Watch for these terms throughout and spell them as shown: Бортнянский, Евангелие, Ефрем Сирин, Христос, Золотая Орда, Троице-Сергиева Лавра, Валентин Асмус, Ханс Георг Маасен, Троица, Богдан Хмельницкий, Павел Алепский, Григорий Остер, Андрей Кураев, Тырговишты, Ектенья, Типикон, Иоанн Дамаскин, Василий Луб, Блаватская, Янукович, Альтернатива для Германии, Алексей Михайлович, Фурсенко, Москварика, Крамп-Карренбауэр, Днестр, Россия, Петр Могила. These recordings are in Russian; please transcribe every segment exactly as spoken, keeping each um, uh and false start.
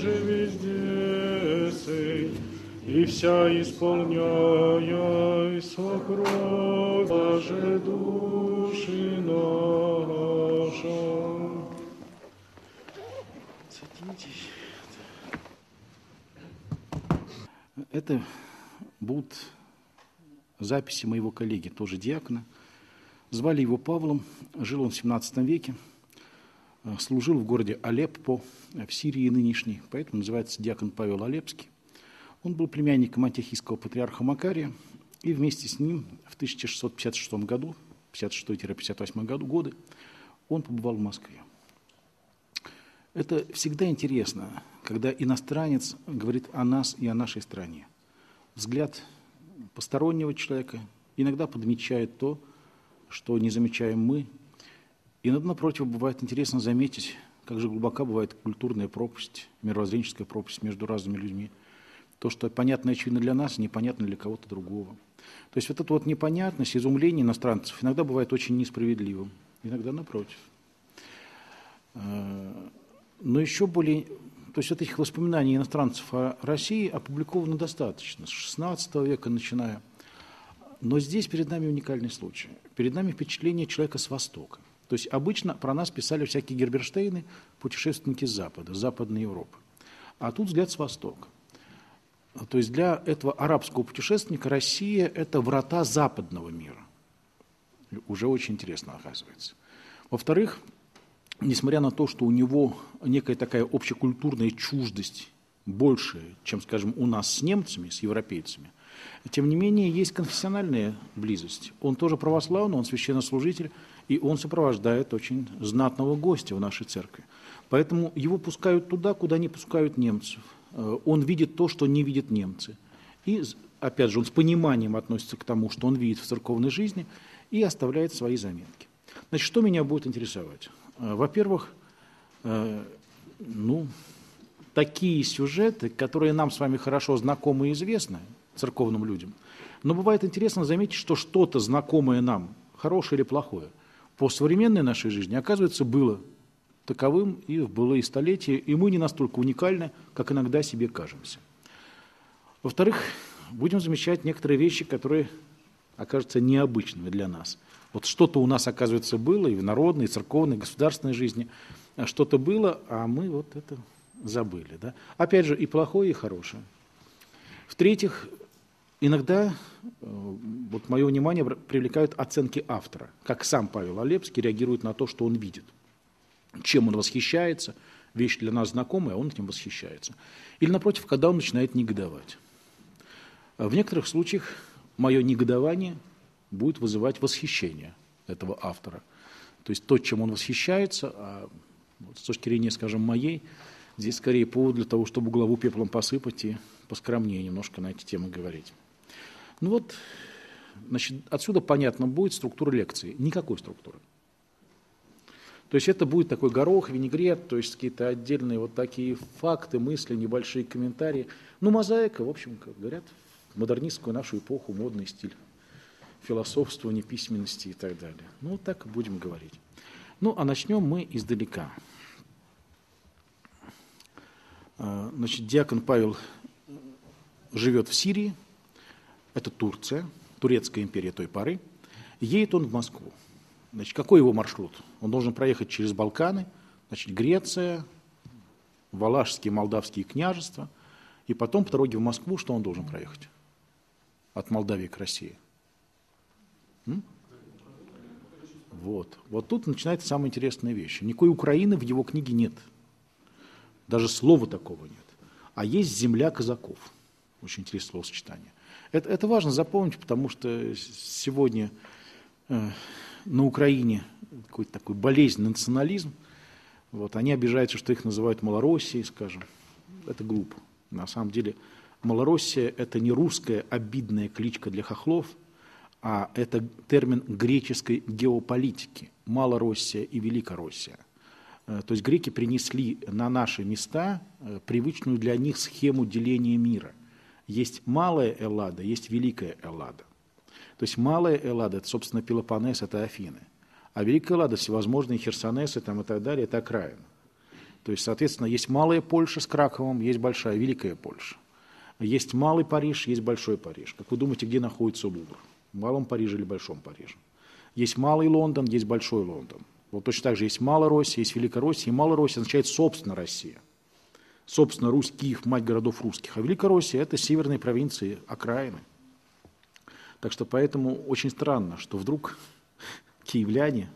же везде сын, и вся исполняя сокровь даже души наша. Это будут записи моего коллеги, тоже диакона. Звали его Павлом, жил он в семнадцатом веке, служил в городе Алеппо, в Сирии нынешней, поэтому называется диакон Павел Алепский. Он был племянником антиохийского патриарха Макария, и вместе с ним в тысяча шестьсот пятьдесят шестом году, пятьдесят шестой — пятьдесят восьмой году, годы, он побывал в Москве. Это всегда интересно, когда иностранец говорит о нас и о нашей стране. Взгляд постороннего человека иногда подмечает то, что не замечаем мы. И, напротив, бывает интересно заметить, как же глубока бывает культурная пропасть, мировоззренческая пропасть между разными людьми. То, что понятно и очевидно для нас, непонятно для кого-то другого. То есть вот эта вот непонятность, изумление иностранцев иногда бывает очень несправедливым, иногда напротив. Но еще более, то есть от этих воспоминаний иностранцев о России опубликовано достаточно, с шестнадцатого века начиная. Но здесь перед нами уникальный случай. Перед нами впечатление человека с Востока. То есть обычно про нас писали всякие Герберштейны, путешественники с Запада, Западной Европы. А тут взгляд с Востока. То есть для этого арабского путешественника Россия – это врата западного мира. Уже очень интересно оказывается. Во-вторых, несмотря на то, что у него некая такая общекультурная чуждость больше, чем, скажем, у нас с немцами, с европейцами, тем не менее есть конфессиональная близость. Он тоже православный, он священнослужитель, и он сопровождает очень знатного гостя в нашей церкви. Поэтому его пускают туда, куда не пускают немцев. Он видит то, что не видят немцы. И, опять же, он с пониманием относится к тому, что он видит в церковной жизни, и оставляет свои заметки. Значит, что меня будет интересовать? Во-первых, э, ну, такие сюжеты, которые нам с вами хорошо знакомы и известны, церковным людям, но бывает интересно заметить, что что-то знакомое нам, хорошее или плохое, по современной нашей жизни, оказывается, было таковым и в былые столетия, и мы не настолько уникальны, как иногда себе кажемся. Во-вторых, будем замечать некоторые вещи, которые окажутся необычными для нас. Вот что-то у нас, оказывается, было и в народной, и церковной, и государственной жизни. Что-то было, а мы вот это забыли. Да? Опять же, и плохое, и хорошее. В-третьих, иногда вот мое внимание привлекают оценки автора. Как сам Павел Алепский реагирует на то, что он видит. Чем он восхищается. Вещь для нас знакомая, а он этим восхищается. Или, напротив, когда он начинает негодовать. В некоторых случаях мое негодование будет вызывать восхищение этого автора. То есть то, чем он восхищается, а вот с точки зрения, скажем, моей, здесь скорее повод для того, чтобы голову пеплом посыпать и поскромнее немножко на эти темы говорить. Ну вот, значит, отсюда понятно будет структура лекции. Никакой структуры. То есть это будет такой горох, винегрет, то есть какие-то отдельные вот такие факты, мысли, небольшие комментарии. Ну, мозаика, в общем, как говорят, модернистскую нашу эпоху, модный стиль философствования, письменности и так далее. Ну, вот так будем говорить. Ну, а начнем мы издалека. Значит, диакон Павел живет в Сирии, это Турция, турецкая империя той поры. Едет он в Москву. Значит, какой его маршрут? Он должен проехать через Балканы, значит, Греция, Валашские, Молдавские княжества, и потом по дороге в Москву что он должен проехать? От Молдавии к России. Вот. Вот тут начинается самая интересная вещь. Никакой Украины в его книге нет. Даже слова такого нет. А есть земля казаков. Очень интересное словосочетание. Это, это важно запомнить, потому что сегодня э, на Украине какой-то такой болезненный национализм. Вот, они обижаются, что их называют Малороссией, скажем. Это глупо. На самом деле Малороссия – это не русская обидная кличка для хохлов, а это термин греческой геополитики – Малороссия и Великороссия. То есть греки принесли на наши места привычную для них схему деления мира. Есть малая Эллада, есть великая Эллада. То есть малая Эллада – это, собственно, Пелопонес, это Афины. А великая Эллада – всевозможные Херсонесы там, и так далее, это окраина. То есть, соответственно, есть малая Польша с Краковом, есть большая, великая Польша. Есть малый Париж, есть большой Париж. Как вы думаете, где находится Лувр? В малом Париже или большом Париже? Есть малый Лондон, есть большой Лондон. Вот точно так же есть Малороссия, есть Великороссия. И Малороссия означает собственно Россия. Собственно, Русь, Киев, мать городов русских. А Великороссия – это северные провинции, окраины. Так что поэтому очень странно, что вдруг киевляне,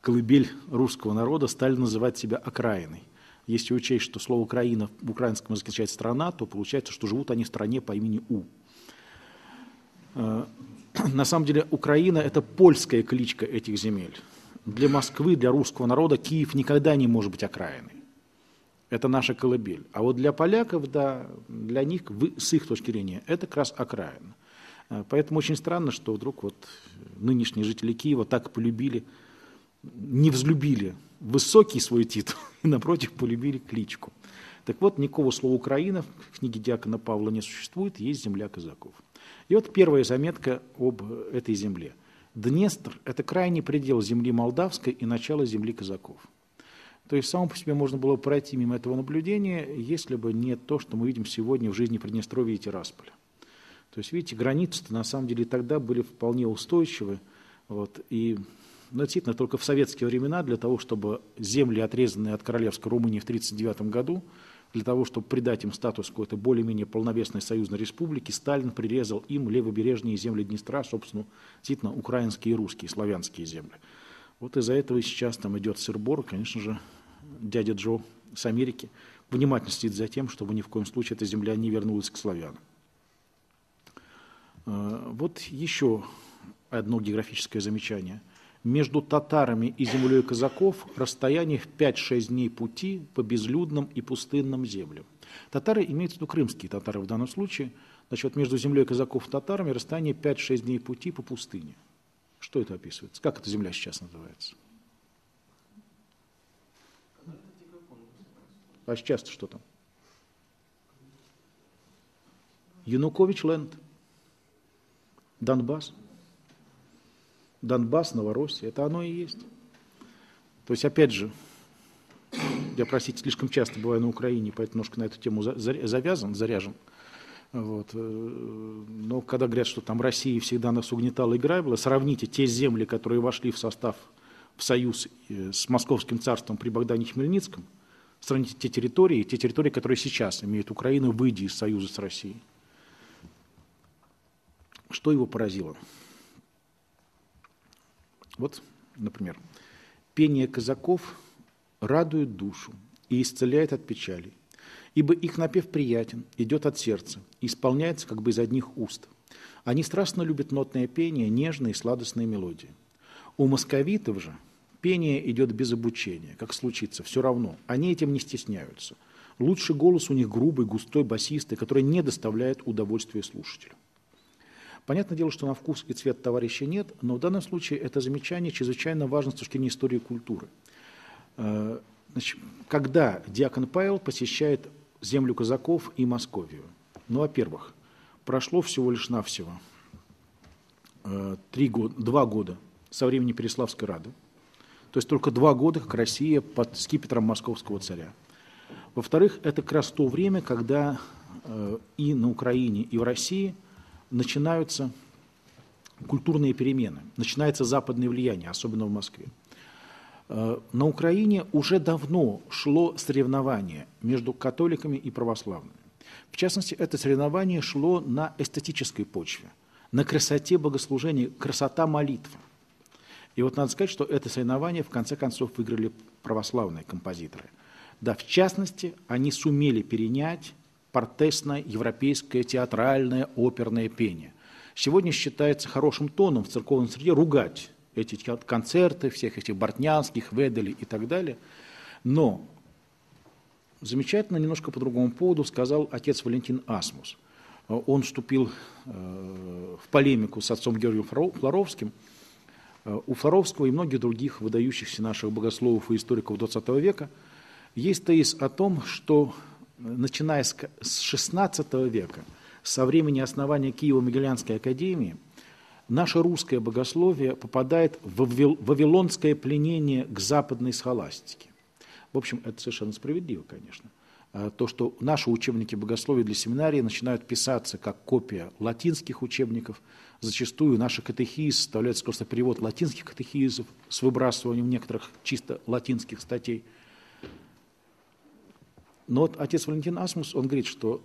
колыбель русского народа, стали называть себя окраиной. Если учесть, что слово «Украина» в украинском языке означает «страна», то получается, что живут они в стране по имени У. На самом деле Украина – это польская кличка этих земель. Для Москвы, для русского народа Киев никогда не может быть окраиной. Это наша колыбель. А вот для поляков, да, для них, с их точки зрения, это как раз окраина. Поэтому очень странно, что вдруг вот нынешние жители Киева так полюбили, не взлюбили высокий свой титул и, напротив, полюбили кличку. Так вот, никакого слова «Украина» в книге диакона Павла не существует, есть земля казаков. И вот первая заметка об этой земле. Днестр – это крайний предел земли молдавской и начало земли казаков. То есть, само по себе можно было пройти мимо этого наблюдения, если бы не то, что мы видим сегодня в жизни Приднестровья и Тирасполя. То есть, видите, границы-то на самом деле тогда были вполне устойчивы. Вот, и, ну, действительно, только в советские времена для того, чтобы земли, отрезанные от королевской Румынии в тысяча девятьсот тридцать девятом году, для того, чтобы придать им статус какой-то более-менее полновесной союзной республики, Сталин прирезал им левобережные земли Днестра, собственно, действительно, украинские и русские, славянские земли. Вот из-за этого и сейчас там идет сыр-бор, конечно же, дядя Джо с Америки внимательно следит за тем, чтобы ни в коем случае эта земля не вернулась к славянам. Вот еще одно географическое замечание. Между татарами и землей казаков расстояние в пять-шесть дней пути по безлюдным и пустынным землям. Татары имеются в виду крымские татары в данном случае. Значит, между землей казаков и татарами расстояние пять-шесть дней пути по пустыне. Что это описывается? Как эта земля сейчас называется? А сейчас-то что там? Янукович-Ленд. Донбасс. Донбасс, Новороссия, это оно и есть. То есть, опять же, я, простите, слишком часто бываю на Украине, поэтому немножко на эту тему завязан, заряжен. Вот. Но когда говорят, что там Россия всегда нас угнетала и грабила, сравните те земли, которые вошли в состав, в союз с Московским царством при Богдане Хмельницком, сравните те территории, те территории, которые сейчас имеют Украину, выйдя из союза с Россией. Что его поразило? Вот, например, пение казаков радует душу и исцеляет от печали, ибо их напев приятен, идет от сердца, исполняется как бы из одних уст. Они страстно любят нотное пение, нежные и сладостные мелодии. У московитов же пение идет без обучения, как случится, все равно, они этим не стесняются. Лучший голос у них грубый, густой, басистый, который не доставляет удовольствия слушателю. Понятное дело, что на вкус и цвет товарища нет, но в данном случае это замечание чрезвычайно важно с точки зрения истории и культуры. Значит, когда диакон Павел посещает землю казаков и Московию? Ну, во-первых, прошло всего лишь навсего три года, два года со времени Переславской рады, то есть только два года, как Россия под скипетром московского царя. Во-вторых, это как раз то время, когда и на Украине, и в России начинаются культурные перемены, начинается западное влияние, особенно в Москве. На Украине уже давно шло соревнование между католиками и православными. В частности, это соревнование шло на эстетической почве, на красоте богослужения, красота молитвы. И вот надо сказать, что это соревнование в конце концов выиграли православные композиторы. Да, в частности, они сумели перенять портесное, европейское, театральное, оперное пение. Сегодня считается хорошим тоном в церковном среде ругать эти концерты, всех этих Бортнянских, Веделей и так далее. Но замечательно немножко по другому поводу сказал отец Валентин Асмус. Он вступил в полемику с отцом Георгием Флоровским. У Флоровского и многих других выдающихся наших богословов и историков двадцатого века есть тезис о том, что начиная с шестнадцатого века, со времени основания Киево-Могилянской академии, наше русское богословие попадает в вавилонское пленение к западной схоластике. В общем, это совершенно справедливо, конечно. То, что наши учебники богословия для семинарии начинают писаться как копия латинских учебников, зачастую наши катехизы составляют просто перевод латинских катехизов с выбрасыванием некоторых чисто латинских статей. Но вот отец Валентин Асмус, он говорит, что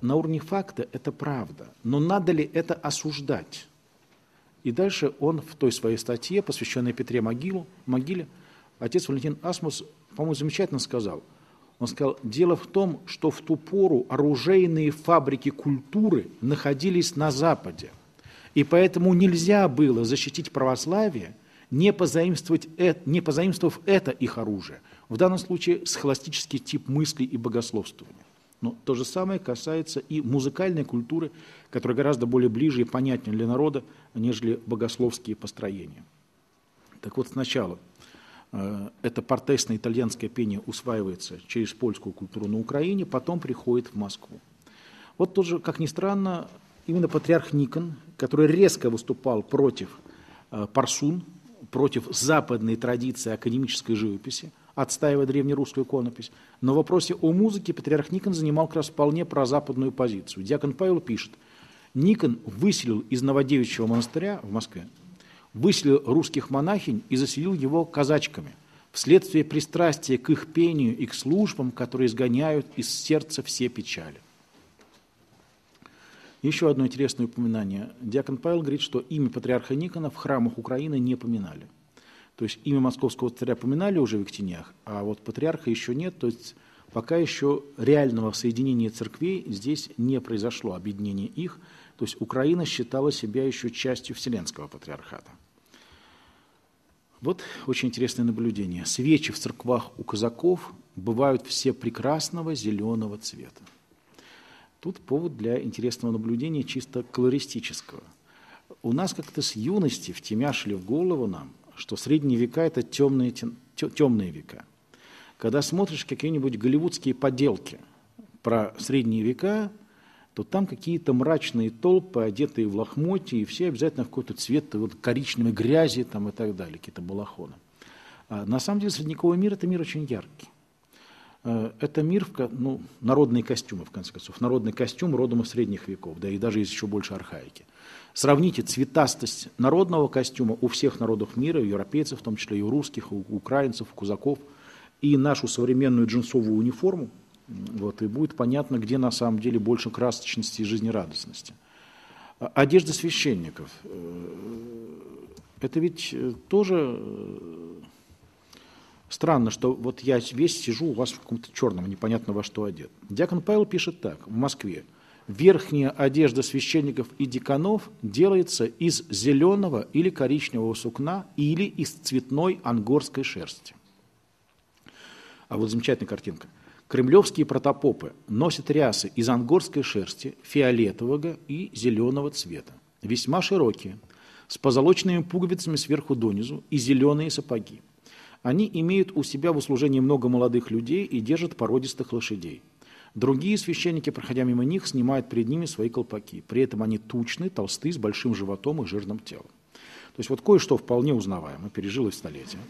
на уровне факта это правда, но надо ли это осуждать? И дальше он в той своей статье, посвященной Петре Могилу, могиле, отец Валентин Асмус, по-моему, замечательно сказал, он сказал, дело в том, что в ту пору оружейные фабрики культуры находились на Западе, и поэтому нельзя было защитить православие, не позаимствовать это, не позаимствовав это их оружие. В данном случае схоластический тип мыслей и богословствования. Но то же самое касается и музыкальной культуры, которая гораздо более ближе и понятнее для народа, нежели богословские построения. Так вот, сначала это портесное итальянское пение усваивается через польскую культуру на Украине, потом приходит в Москву. Вот тоже, как ни странно, именно патриарх Никон, который резко выступал против парсун, против западной традиции академической живописи, отстаивая древнерусскую иконопись, но в вопросе о музыке патриарх Никон занимал как раз вполне прозападную позицию. Диакон Павел пишет, Никон выселил из Новодевичьего монастыря в Москве, выселил русских монахинь и заселил его казачками вследствие пристрастия к их пению и к службам, которые изгоняют из сердца все печали. Еще одно интересное упоминание. Диакон Павел говорит, что имя патриарха Никона в храмах Украины не поминали. То есть имя московского царя поминали уже в Ектенях, а вот патриарха еще нет, то есть пока еще реального соединения церквей здесь не произошло, объединение их. То есть Украина считала себя еще частью Вселенского патриархата. Вот очень интересное наблюдение. Свечи в церквах у казаков бывают все прекрасного зеленого цвета. Тут повод для интересного наблюдения чисто колористического. У нас как-то с юности втемяшили в голову нам, что средние века – это темные, темные века. Когда смотришь какие-нибудь голливудские поделки про средние века, то там какие-то мрачные толпы, одетые в лохмотье, и все обязательно в какой-то цвет вот, коричневой грязи там, и так далее, какие-то балахоны. А на самом деле средневековый мир – это мир очень яркий. Это мир, ну, народные костюмы, в конце концов, народный костюм родом из средних веков, да и даже из еще больше архаики. Сравните цветастость народного костюма у всех народов мира, у европейцев, в том числе и у русских, у украинцев, у казаков, и нашу современную джинсовую униформу, вот, и будет понятно, где на самом деле больше красочности и жизнерадостности. Одежда священников – это ведь тоже... Странно, что вот я весь сижу у вас в каком-то черном, непонятно во что одет. Диакон Павел пишет так, в Москве. Верхняя одежда священников и деканов делается из зеленого или коричневого сукна или из цветной ангорской шерсти. А вот замечательная картинка. Кремлевские протопопы носят рясы из ангорской шерсти, фиолетового и зеленого цвета. Весьма широкие, с позолоченными пуговицами сверху донизу и зеленые сапоги. Они имеют у себя в услужении много молодых людей и держат породистых лошадей. Другие священники, проходя мимо них, снимают перед ними свои колпаки. При этом они тучны, толсты, с большим животом и жирным телом. То есть вот кое-что вполне узнаваемо, пережилось столетие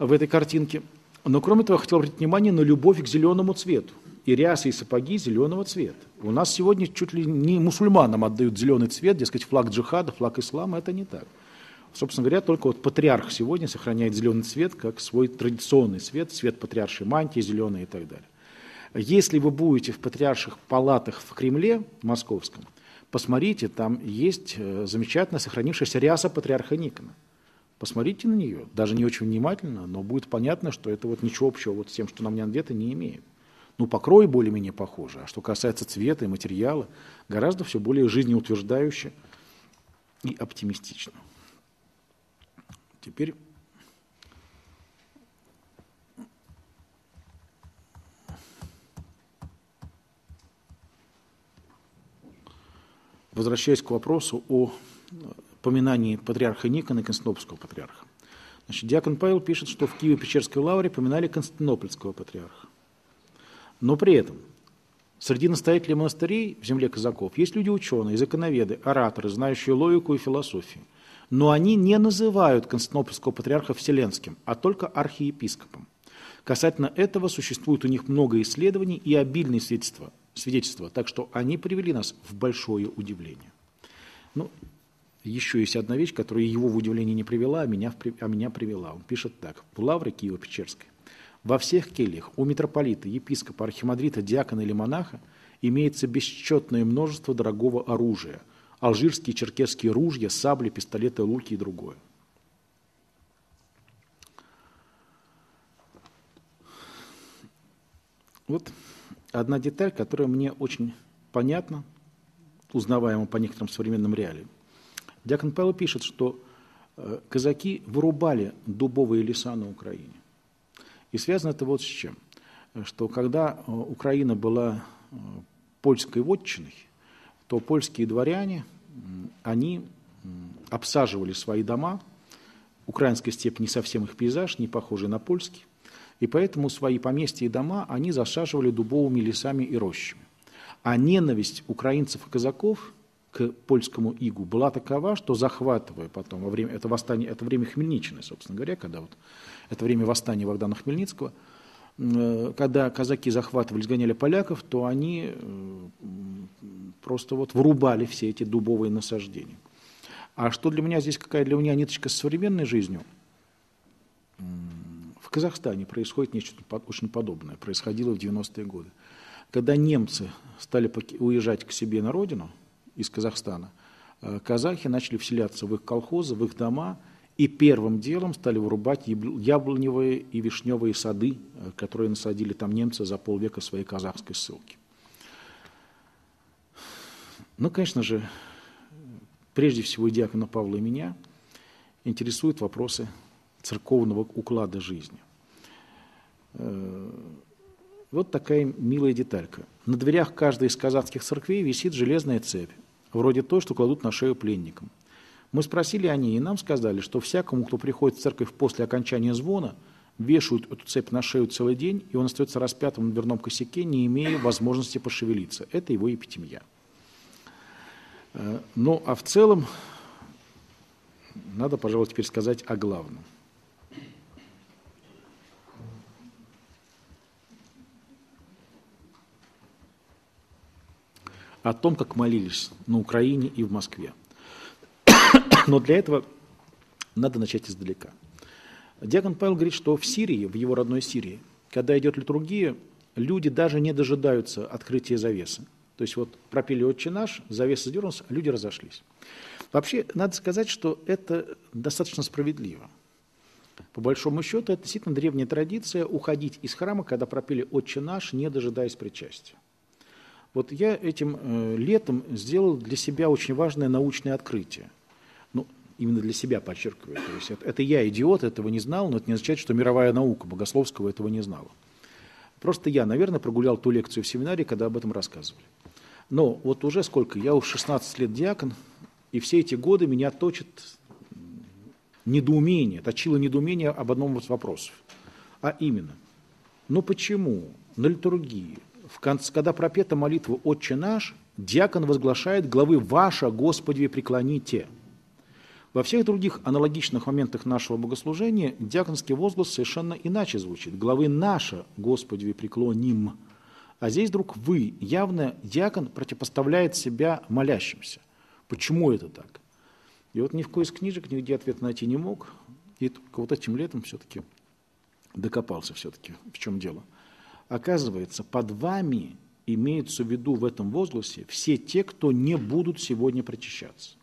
в этой картинке. Но кроме того, я хотел обратить внимание на любовь к зеленому цвету. И рясы, и сапоги зеленого цвета. У нас сегодня чуть ли не мусульманам отдают зеленый цвет, дескать, флаг джихада, флаг ислама, это не так. Собственно говоря, только вот патриарх сегодня сохраняет зеленый цвет как свой традиционный цвет, цвет патриаршей мантии, зеленый и так далее. Если вы будете в патриарших палатах в Кремле московском, посмотрите, там есть замечательно сохранившаяся ряса патриарха Никона. Посмотрите на нее, даже не очень внимательно, но будет понятно, что это вот ничего общего вот с тем, что на мне надето, не имеет. Ну, покрой более-менее похоже, а что касается цвета и материала, гораздо все более жизнеутверждающе и оптимистично. Теперь возвращаясь к вопросу о поминании патриарха Никона и Константинопольского патриарха. Значит, диакон Павел пишет, что в Киево-Печерской лавре поминали Константинопольского патриарха. Но при этом среди настоятелей монастырей в земле казаков есть люди-ученые, законоведы, ораторы, знающие логику и философию. Но они не называют Константинопольского патриарха Вселенским, а только архиепископом. Касательно этого существует у них много исследований и обильные свидетельства, свидетельства, так что они привели нас в большое удивление. Ну, еще есть одна вещь, которая его в удивление не привела, а меня, а меня привела. Он пишет так. В лавре Киево-Печерской во всех кельях у митрополита, епископа, архимандрита, диакона или монаха имеется бесчетное множество дорогого оружия. Алжирские, черкесские ружья, сабли, пистолеты, луки и другое. Вот одна деталь, которая мне очень понятна, узнаваема по некоторым современным реалиям. Диакон Павел пишет, что казаки вырубали дубовые леса на Украине. И связано это вот с чем. Что когда Украина была польской вотчиной, то польские дворяне, они обсаживали свои дома. Украинская степь не совсем их пейзаж, не похожий на польский. И поэтому свои поместья и дома они засаживали дубовыми лесами и рощами. А ненависть украинцев и казаков к польскому игу была такова, что захватывая потом, во время, это, восстание, это время Хмельниччины, собственно говоря, когда вот, это время восстания Богдана Хмельницкого, когда казаки захватывали, сгоняли поляков, то они просто вот вырубали все эти дубовые насаждения. А что для меня здесь, какая для меня ниточка с современной жизнью? В Казахстане происходит нечто очень подобное, происходило в девяностые годы. Когда немцы стали уезжать к себе на родину из Казахстана, казахи начали вселяться в их колхозы, в их дома, и первым делом стали вырубать яблоневые и вишневые сады, которые насадили там немцы за полвека своей казахской ссылки. Ну, конечно же, прежде всего и диакона Павла, и меня интересуют вопросы церковного уклада жизни. Вот такая милая деталька. На дверях каждой из казахских церквей висит железная цепь, вроде той, что кладут на шею пленникам. Мы спросили о ней, и нам сказали, что всякому, кто приходит в церковь после окончания звона, вешают эту цепь на шею целый день, и он остается распятым на дверном косяке, не имея возможности пошевелиться. Это его епитимия. Ну, а в целом, надо, пожалуй, теперь сказать о главном. О том, как молились на Украине и в Москве. Но для этого надо начать издалека. Диакон Павел говорит, что в Сирии, в его родной Сирии, когда идет литургия, люди даже не дожидаются открытия завесы. То есть вот пропели «Отче наш», завеса дернулась, люди разошлись. Вообще, надо сказать, что это достаточно справедливо. По большому счету, это действительно древняя традиция уходить из храма, когда пропели «Отче наш», не дожидаясь причастия. Вот я этим э, летом сделал для себя очень важное научное открытие. Ну, именно для себя подчеркиваю. То есть это, это я идиот, этого не знал, но это не означает, что мировая наука богословского этого не знала. Просто я, наверное, прогулял ту лекцию в семинаре, когда об этом рассказывали. Но вот уже сколько, я уж шестнадцать лет диакон, и все эти годы меня точит недоумение, точило недоумение об одном из вопросов. А именно, ну почему на литургии, в конце, когда пропета молитва «Отче наш», диакон возглашает главы «Ваша, Господи, преклоните». Во всех других аналогичных моментах нашего богослужения диаконский возглас совершенно иначе звучит. Главы «Наша, Господи, преклоним». А здесь вдруг «Вы». Явно диакон противопоставляет себя молящимся. Почему это так? И вот ни в кой из книжек нигде ответ найти не мог. И только вот этим летом все-таки докопался все-таки. В чем дело? Оказывается, под вами имеются в виду в этом возгласе все те, кто не будут сегодня причащаться.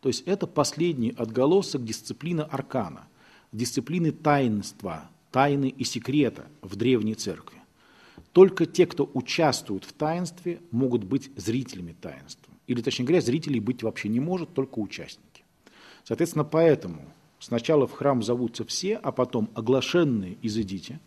То есть это последний отголосок дисциплины аркана, дисциплины таинства, тайны и секрета в древней церкви. Только те, кто участвует в таинстве, могут быть зрителями таинства. Или, точнее говоря, зрителей быть вообще не может, только участники. Соответственно, поэтому сначала в храм зовутся все, а потом оглашенные «изыдите»,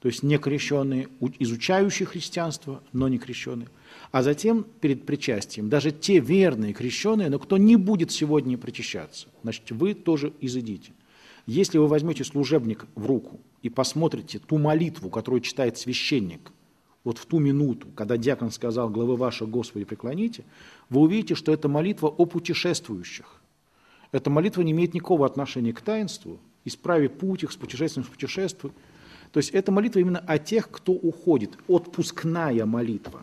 то есть некрещенные, изучающие христианство, но не крещенные. А затем перед причастием даже те верные крещенные, но кто не будет сегодня причащаться, значит, вы тоже изыдите. Если вы возьмете служебник в руку и посмотрите ту молитву, которую читает священник, вот в ту минуту, когда диакон сказал «Главы ваши, Господи, преклоните», вы увидите, что это молитва о путешествующих. Эта молитва не имеет никакого отношения к таинству, исправи путь их, с путешествием в путешествие. То есть это молитва именно о тех, кто уходит, отпускная молитва.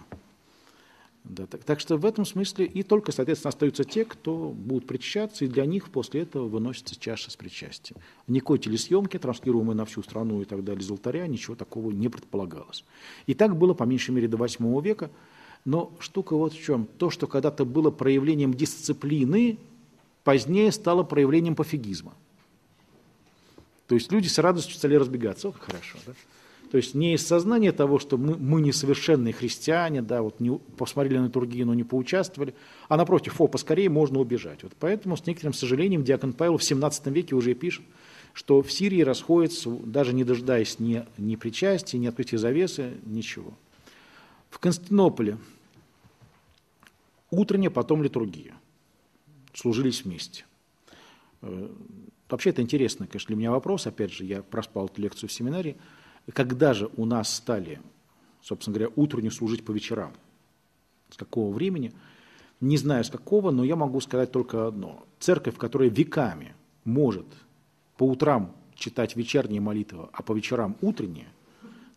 Да, так, так что в этом смысле и только, соответственно, остаются те, кто будут причащаться, и для них после этого выносится чаша с причастием. Никакой телесъемки, транслируемой на всю страну и так далее, из алтаря, ничего такого не предполагалось. И так было по меньшей мере до восьмого века, но штука вот в чем. То, что когда-то было проявлением дисциплины, позднее стало проявлением пофигизма. То есть люди с радостью стали разбегаться. О, как хорошо, да? То есть не из сознания того, что мы, мы несовершенные христиане, да, вот не посмотрели на литургию, но не поучаствовали, а напротив, о, поскорее можно убежать. Вот поэтому с некоторым сожалением диакон Павел в семнадцатом веке уже пишет, что в Сирии расходятся, даже не дожидаясь ни, ни причастия, ни открытия завесы, ничего. В Константинополе утренняя, потом литургия. Служились вместе. Вообще это интересно, конечно, для меня вопрос. Опять же, я проспал эту лекцию в семинарии. Когда же у нас стали, собственно говоря, утренне служить по вечерам? С какого времени? Не знаю, с какого, но я могу сказать только одно. Церковь, которая веками может по утрам читать вечерние молитвы, а по вечерам утренние,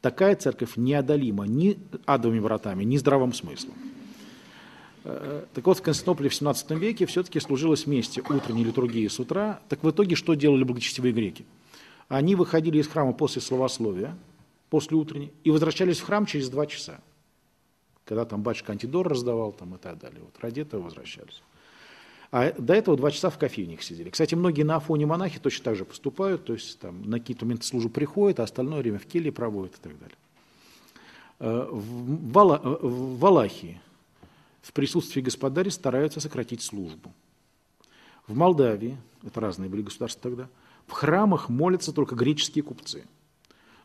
такая церковь неодолима ни адовыми вратами, ни здравым смыслом. Так вот, в Константинополе в семнадцатом веке все-таки служилось вместе утренней литургии с утра. Так в итоге что делали благочестивые греки? Они выходили из храма после словословия, после утренней, и возвращались в храм через два часа, когда там батюшка Антидор раздавал там, и так далее. Вот ради этого возвращались. А до этого два часа в кофейнях сидели. Кстати, многие на Афоне монахи точно так же поступают, то есть там, на какие-то моменты службы приходят, а остальное время в келье проводят и так далее. В, Вала, в Валахии в присутствии господарей стараются сократить службу. В Молдавии, это разные были государства тогда, в храмах молятся только греческие купцы.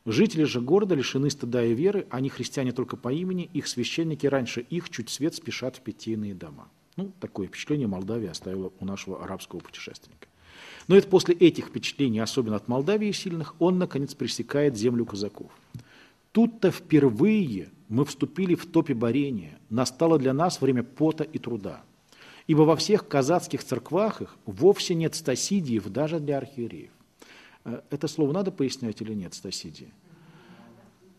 Жители же города лишены стыда и веры, они христиане только по имени, их священники раньше их чуть свет спешат в питейные дома. Ну, такое впечатление Молдавия оставила у нашего арабского путешественника. Но это после этих впечатлений, особенно от Молдавии сильных, он, наконец, пресекает землю казаков. Тут-то впервые мы вступили в топе борения, настало для нас время пота и труда. Ибо во всех казацких церквах их вовсе нет стасидиев даже для архиереев. Это слово надо пояснять или нет, стасидии?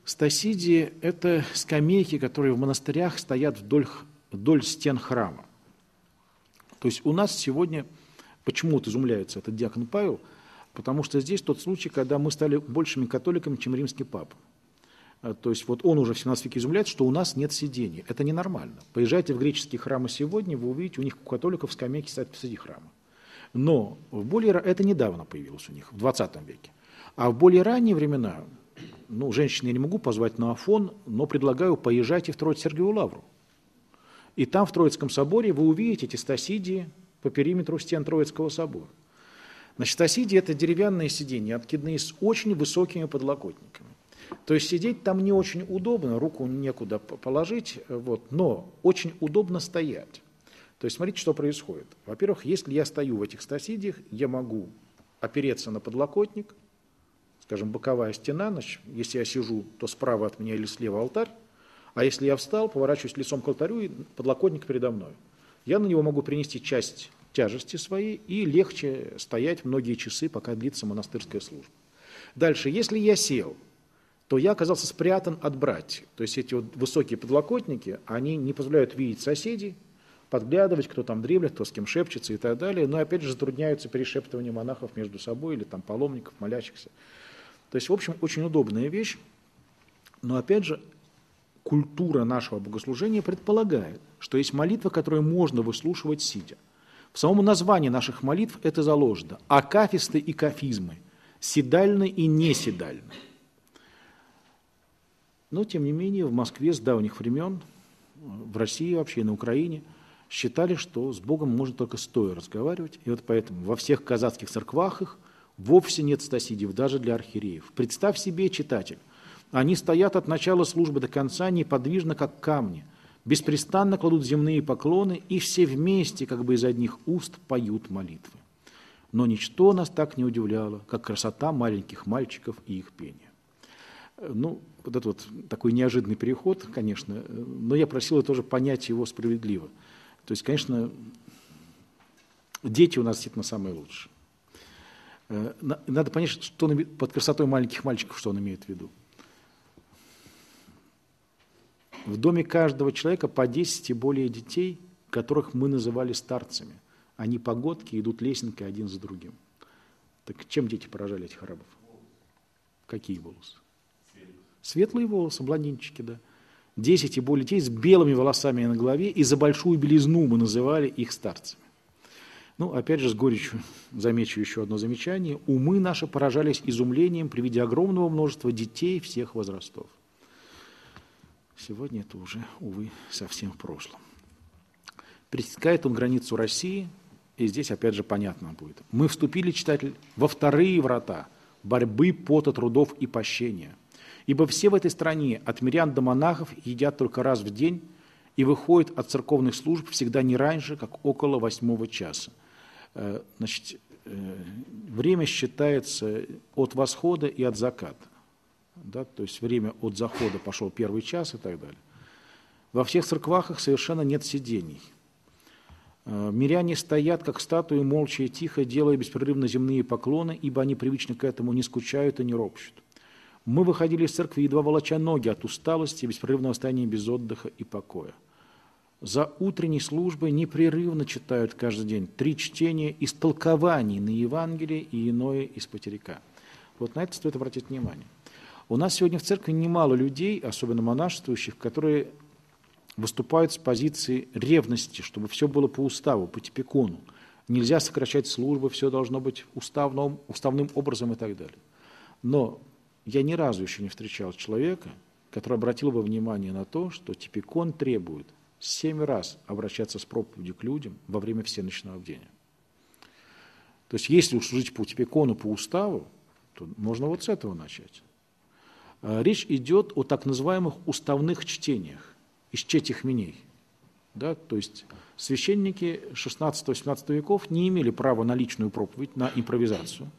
Стасидии – это скамейки, которые в монастырях стоят вдоль, вдоль стен храма. То есть у нас сегодня почему-то изумляется этот диакон Павел, потому что здесь тот случай, когда мы стали большими католиками, чем римский папа. То есть вот он уже в семнадцатом веке изумляет, что у нас нет сидений. Это ненормально. Поезжайте в греческие храмы сегодня, вы увидите, у них у католиков скамейки стоят посреди храма. Но в более... это недавно появилось у них, в двадцатом веке. А в более ранние времена, ну, женщин я не могу позвать на Афон, но предлагаю, поезжайте в Троице-Сергиеву Лавру. И там, в Троицком соборе, вы увидите эти стасидии по периметру стен Троицкого собора. Значит, стасидии – это деревянные сиденья, откидные с очень высокими подлокотниками. То есть сидеть там не очень удобно, руку некуда положить, вот, но очень удобно стоять. То есть смотрите, что происходит. Во-первых, если я стою в этих стасидиях, я могу опереться на подлокотник, скажем, боковая стена, значит, если я сижу, то справа от меня или слева алтарь, а если я встал, поворачиваюсь лицом к алтарю, и подлокотник передо мной. Я на него могу принести часть тяжести своей и легче стоять многие часы, пока длится монастырская служба. Дальше, если я сел, то я оказался спрятан от братьев. То есть эти вот высокие подлокотники, они не позволяют видеть соседей, подглядывать, кто там дремлет, кто с кем шепчется и так далее. Но опять же затрудняются перешептывания монахов между собой или там паломников, молящихся. То есть, в общем, очень удобная вещь. Но опять же, культура нашего богослужения предполагает, что есть молитва, которую можно выслушивать сидя. В самом названии наших молитв это заложено. Акафисты и кафизмы. Седальны и неседальны. Но, тем не менее, в Москве с давних времен, в России вообще и на Украине, считали, что с Богом можно только стоя разговаривать. И вот поэтому во всех казацких церквах их вовсе нет стасидиев, даже для архиереев. Представь себе, читатель, они стоят от начала службы до конца неподвижно, как камни, беспрестанно кладут земные поклоны и все вместе, как бы из одних уст, поют молитвы. Но ничто нас так не удивляло, как красота маленьких мальчиков и их пение. Ну, вот этот вот такой неожиданный переход, конечно, но я просил тоже понять его справедливо. То есть, конечно, дети у нас действительно самые лучшие. Надо понять, что он, под красотой маленьких мальчиков, что он имеет в виду. В доме каждого человека по десять и более детей, которых мы называли старцами. Они погодки, идут лесенкой один за другим. Так чем дети поражали этих арабов? Какие волосы? Светлые, Светлые волосы, блондинчики, да. Десять и более детей с белыми волосами на голове, и за большую белизну мы называли их старцами. Ну, опять же, с горечью замечу еще одно замечание. Умы наши поражались изумлением при виде огромного множества детей всех возрастов. Сегодня это уже, увы, совсем в прошлом. Пересекает он границу России, и здесь, опять же, понятно будет. Мы вступили, читатель, во вторые врата борьбы, пота, трудов и пощения. Ибо все в этой стране, от мирян до монахов, едят только раз в день и выходят от церковных служб всегда не раньше, как около восьмого часа. Значит, время считается от восхода и от заката. Да, то есть время от захода пошел первый час и так далее. Во всех церквах совершенно нет сидений. Миряне стоят, как статуи, молча и тихо, делая беспрерывно земные поклоны, ибо они привычны к этому, не скучают и не ропщут. Мы выходили из церкви, едва волоча ноги от усталости, беспрерывного состояния без отдыха и покоя. За утренней службой непрерывно читают каждый день три чтения из толкований на Евангелие и иное из Патерика. Вот на это стоит обратить внимание. У нас сегодня в церкви немало людей, особенно монашествующих, которые выступают с позиции ревности, чтобы все было по уставу, по типикону. Нельзя сокращать службы, все должно быть уставным, уставным образом и так далее. Но я ни разу еще не встречал человека, который обратил бы внимание на то, что типикон требует семь раз обращаться с проповедью к людям во время всеночного бдения. То есть если уж жить по типикону, по уставу, то можно вот с этого начать. Речь идет о так называемых уставных чтениях, из чтетихменей. Да? То есть священники шестнадцатого-семнадцатого веков не имели права на личную проповедь, на импровизацию,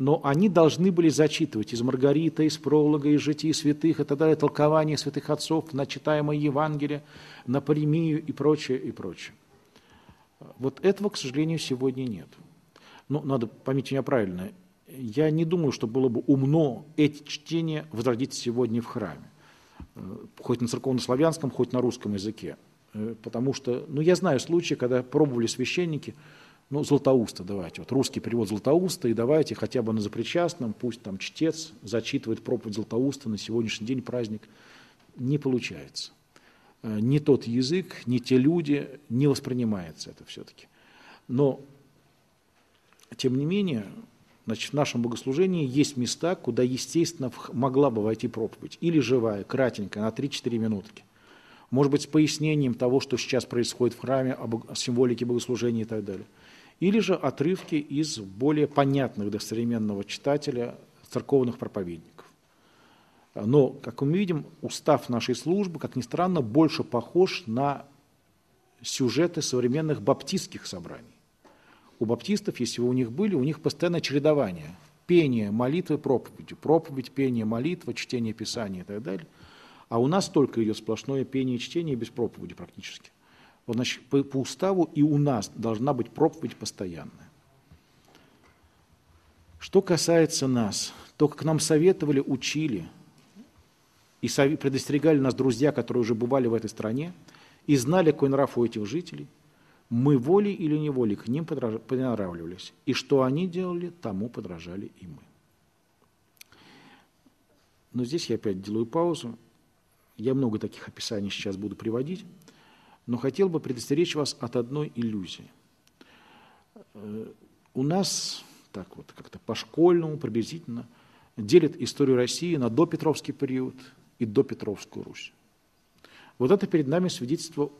но они должны были зачитывать из Маргарита, из Пролога, из Житий святых и так далее, толкование святых отцов на читаемое Евангелие, на Паремию и прочее, и прочее. Вот этого, к сожалению, сегодня нет. Ну, надо, поймите меня правильно, я не думаю, что было бы умно эти чтения возродить сегодня в храме, хоть на церковнославянском, хоть на русском языке. Потому что, ну, я знаю случаи, когда пробовали священники, ну, Златоуста давайте, вот русский перевод Златоуста, и давайте хотя бы на запричастном, пусть там чтец зачитывает проповедь Златоуста на сегодняшний день, праздник. Не получается. Не тот язык, не те люди, не воспринимается это все-таки. Но, тем не менее... Значит, в нашем богослужении есть места, куда, естественно, могла бы войти проповедь. Или живая, кратенькая, на три-четыре минутки. Может быть, с пояснением того, что сейчас происходит в храме, о символике богослужения и так далее. Или же отрывки из более понятных для современного читателя церковных проповедников. Но, как мы видим, устав нашей службы, как ни странно, больше похож на сюжеты современных баптистских собраний. У баптистов, если вы у них были, у них постоянное чередование. Пение, молитвы, проповедь. Проповедь, пение, молитва, чтение, писание и так далее. А у нас только идет сплошное пение и чтение без проповеди практически. Вот, значит, по, по уставу и у нас должна быть проповедь постоянная. Что касается нас, то, как нам советовали, учили и предостерегали нас друзья, которые уже бывали в этой стране и знали, какой нрав у этих жителей, мы волей или неволей к ним подражали, и что они делали, тому подражали и мы. Но здесь я опять делаю паузу. Я много таких описаний сейчас буду приводить, но хотел бы предостеречь вас от одной иллюзии. У нас, так вот, как-то по-школьному приблизительно, делят историю России на допетровский период и допетровскую Русь. Вот это перед нами свидетельство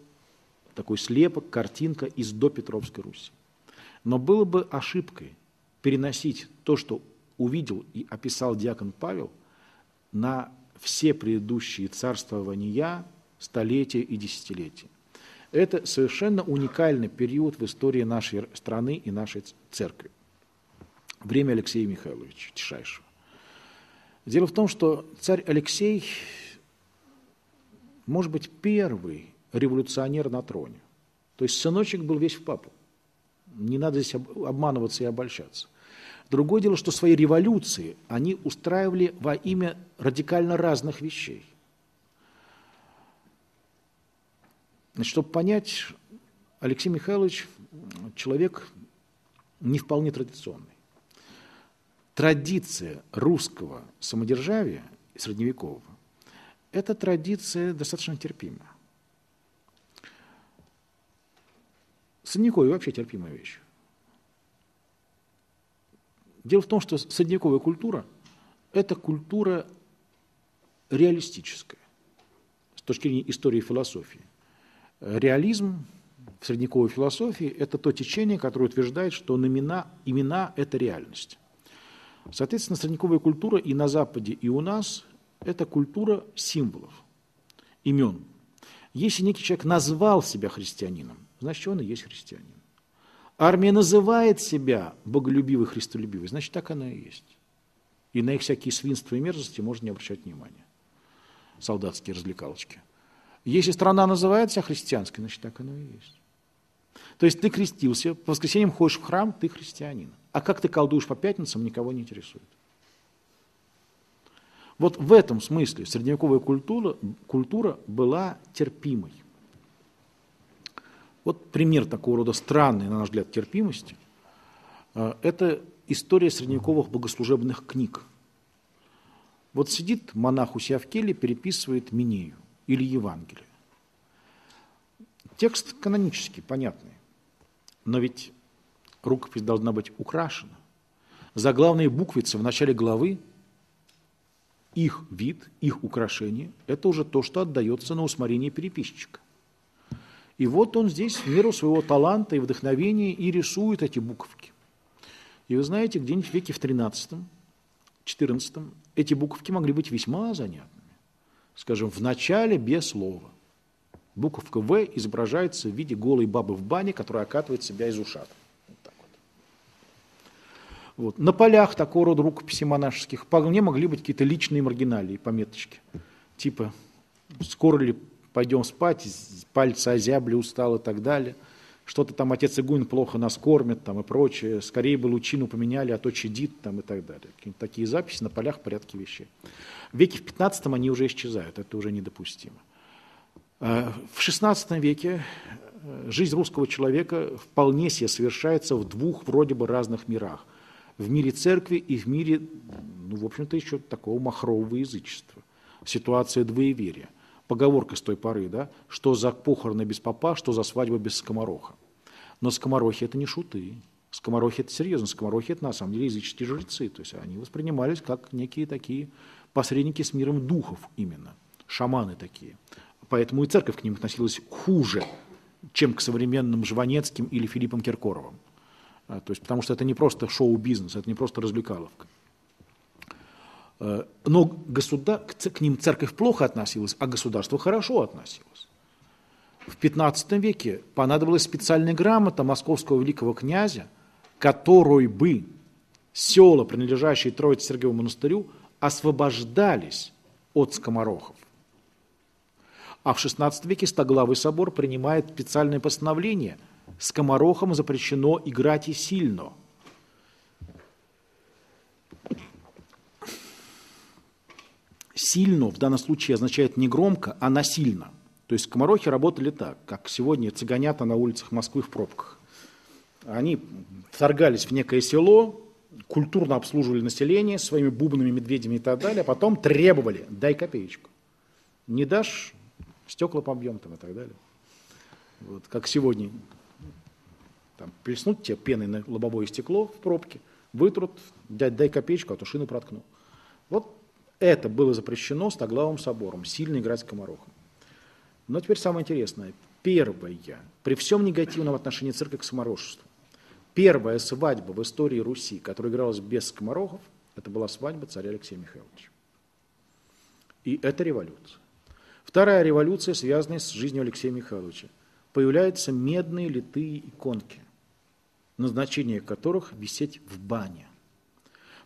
такой слепок, картинка из допетровской Руси. Но было бы ошибкой переносить то, что увидел и описал диакон Павел, на все предыдущие царствования, столетия и десятилетия. Это совершенно уникальный период в истории нашей страны и нашей церкви. Время Алексея Михайловича Тишайшего. Дело в том, что царь Алексей, может быть, первый революционер на троне. То есть сыночек был весь в папу. Не надо здесь обманываться и обольщаться. Другое дело, что свои революции они устраивали во имя радикально разных вещей. Значит, чтобы понять, Алексей Михайлович человек не вполне традиционный. Традиция русского самодержавия, средневекового, эта традиция достаточно терпима. Средневековье вообще терпимая вещь. Дело в том, что средневековая культура – это культура реалистическая с точки зрения истории и философии. Реализм в средневековой философии – это то течение, которое утверждает, что имена, имена – это реальность. Соответственно, средневековая культура и на Западе, и у нас – это культура символов, имен. Если некий человек назвал себя христианином, значит, он и есть христианин. Армия называет себя боголюбивой, христолюбивой, значит, так она и есть. И на их всякие свинства и мерзости можно не обращать внимания. Солдатские развлекалочки. Если страна называет себя христианской, значит, так она и есть. То есть ты крестился, по воскресеньям ходишь в храм, ты христианин. А как ты колдуешь по пятницам, никого не интересует. Вот в этом смысле средневековая культура, культура была терпимой. Вот пример такого рода странной, на наш взгляд, терпимости – это история средневековых богослужебных книг. Вот сидит монах у себя в келе, переписывает Минею или Евангелие. Текст канонический, понятный, но ведь рукопись должна быть украшена. Заглавные буквицы в начале главы, их вид, их украшение – это уже то, что отдается на усмотрение переписчика. И вот он здесь в меру своего таланта и вдохновения и рисует эти буковки. И вы знаете, где-нибудь в веке в тринадцатом-четырнадцатом эти буковки могли быть весьма занятными. Скажем, в начале без слова. Буковка «В» изображается в виде голой бабы в бане, которая окатывает себя из ушата. Вот так вот. Вот. На полях такого рода рукописей монашеских вполне могли быть какие-то личные маргиналии, пометочки. Типа «Скоро ли пойдем спать, пальцы озябли, устал» и так далее. Что-то там отец игумен плохо нас кормит там, и прочее. Скорее бы лучину поменяли, а то чадит там, и так далее. Какие-то такие записи на полях в порядке вещей. В веке в пятнадцатом они уже исчезают, это уже недопустимо. В шестнадцатом веке жизнь русского человека вполне себе совершается в двух вроде бы разных мирах. В мире церкви и в мире, ну, в общем-то, еще такого махрового язычества. Ситуация двоеверия. Поговорка с той поры, да, что за похороны без попа, что за свадьба без скомороха. Но скоморохи – это не шуты, скоморохи – это серьезно, скоморохи – это на самом деле языческие жрецы, то есть они воспринимались как некие такие посредники с миром духов именно, шаманы такие. Поэтому и церковь к ним относилась хуже, чем к современным Жванецким или Филиппом Киркоровым. То есть, потому что это не просто шоу-бизнес, это не просто развлекаловка. Но государ... к ним церковь плохо относилась, а государство хорошо относилось. В пятнадцатом веке понадобилась специальная грамота московского великого князя, которой бы села, принадлежащие Троице-Сергиеву монастырю, освобождались от скоморохов. А в шестнадцатом веке Стоглавый собор принимает специальное постановление: скоморохам запрещено играть и сильно. Сильно в данном случае означает не громко, а насильно. То есть скоморохи работали так, как сегодня цыганята на улицах Москвы в пробках. Они вторгались в некое село, культурно обслуживали население своими бубнами, медведями и так далее, а потом требовали: дай копеечку. Не дашь — стекла побьем там и так далее. Вот, как сегодня там плеснут тебе пеной на лобовое стекло в пробке, вытрут, дай, дай копеечку, а то шину проткну. Вот это было запрещено Стоглавым собором, сильно играть скоморохом. Но теперь самое интересное. Первое, при всем негативном отношении церкви к скоморожеству, первая свадьба в истории Руси, которая игралась без скоморохов, это была свадьба царя Алексея Михайловича. И это революция. Вторая революция, связанная с жизнью Алексея Михайловича. Появляются медные литые иконки, назначение которых висеть в бане.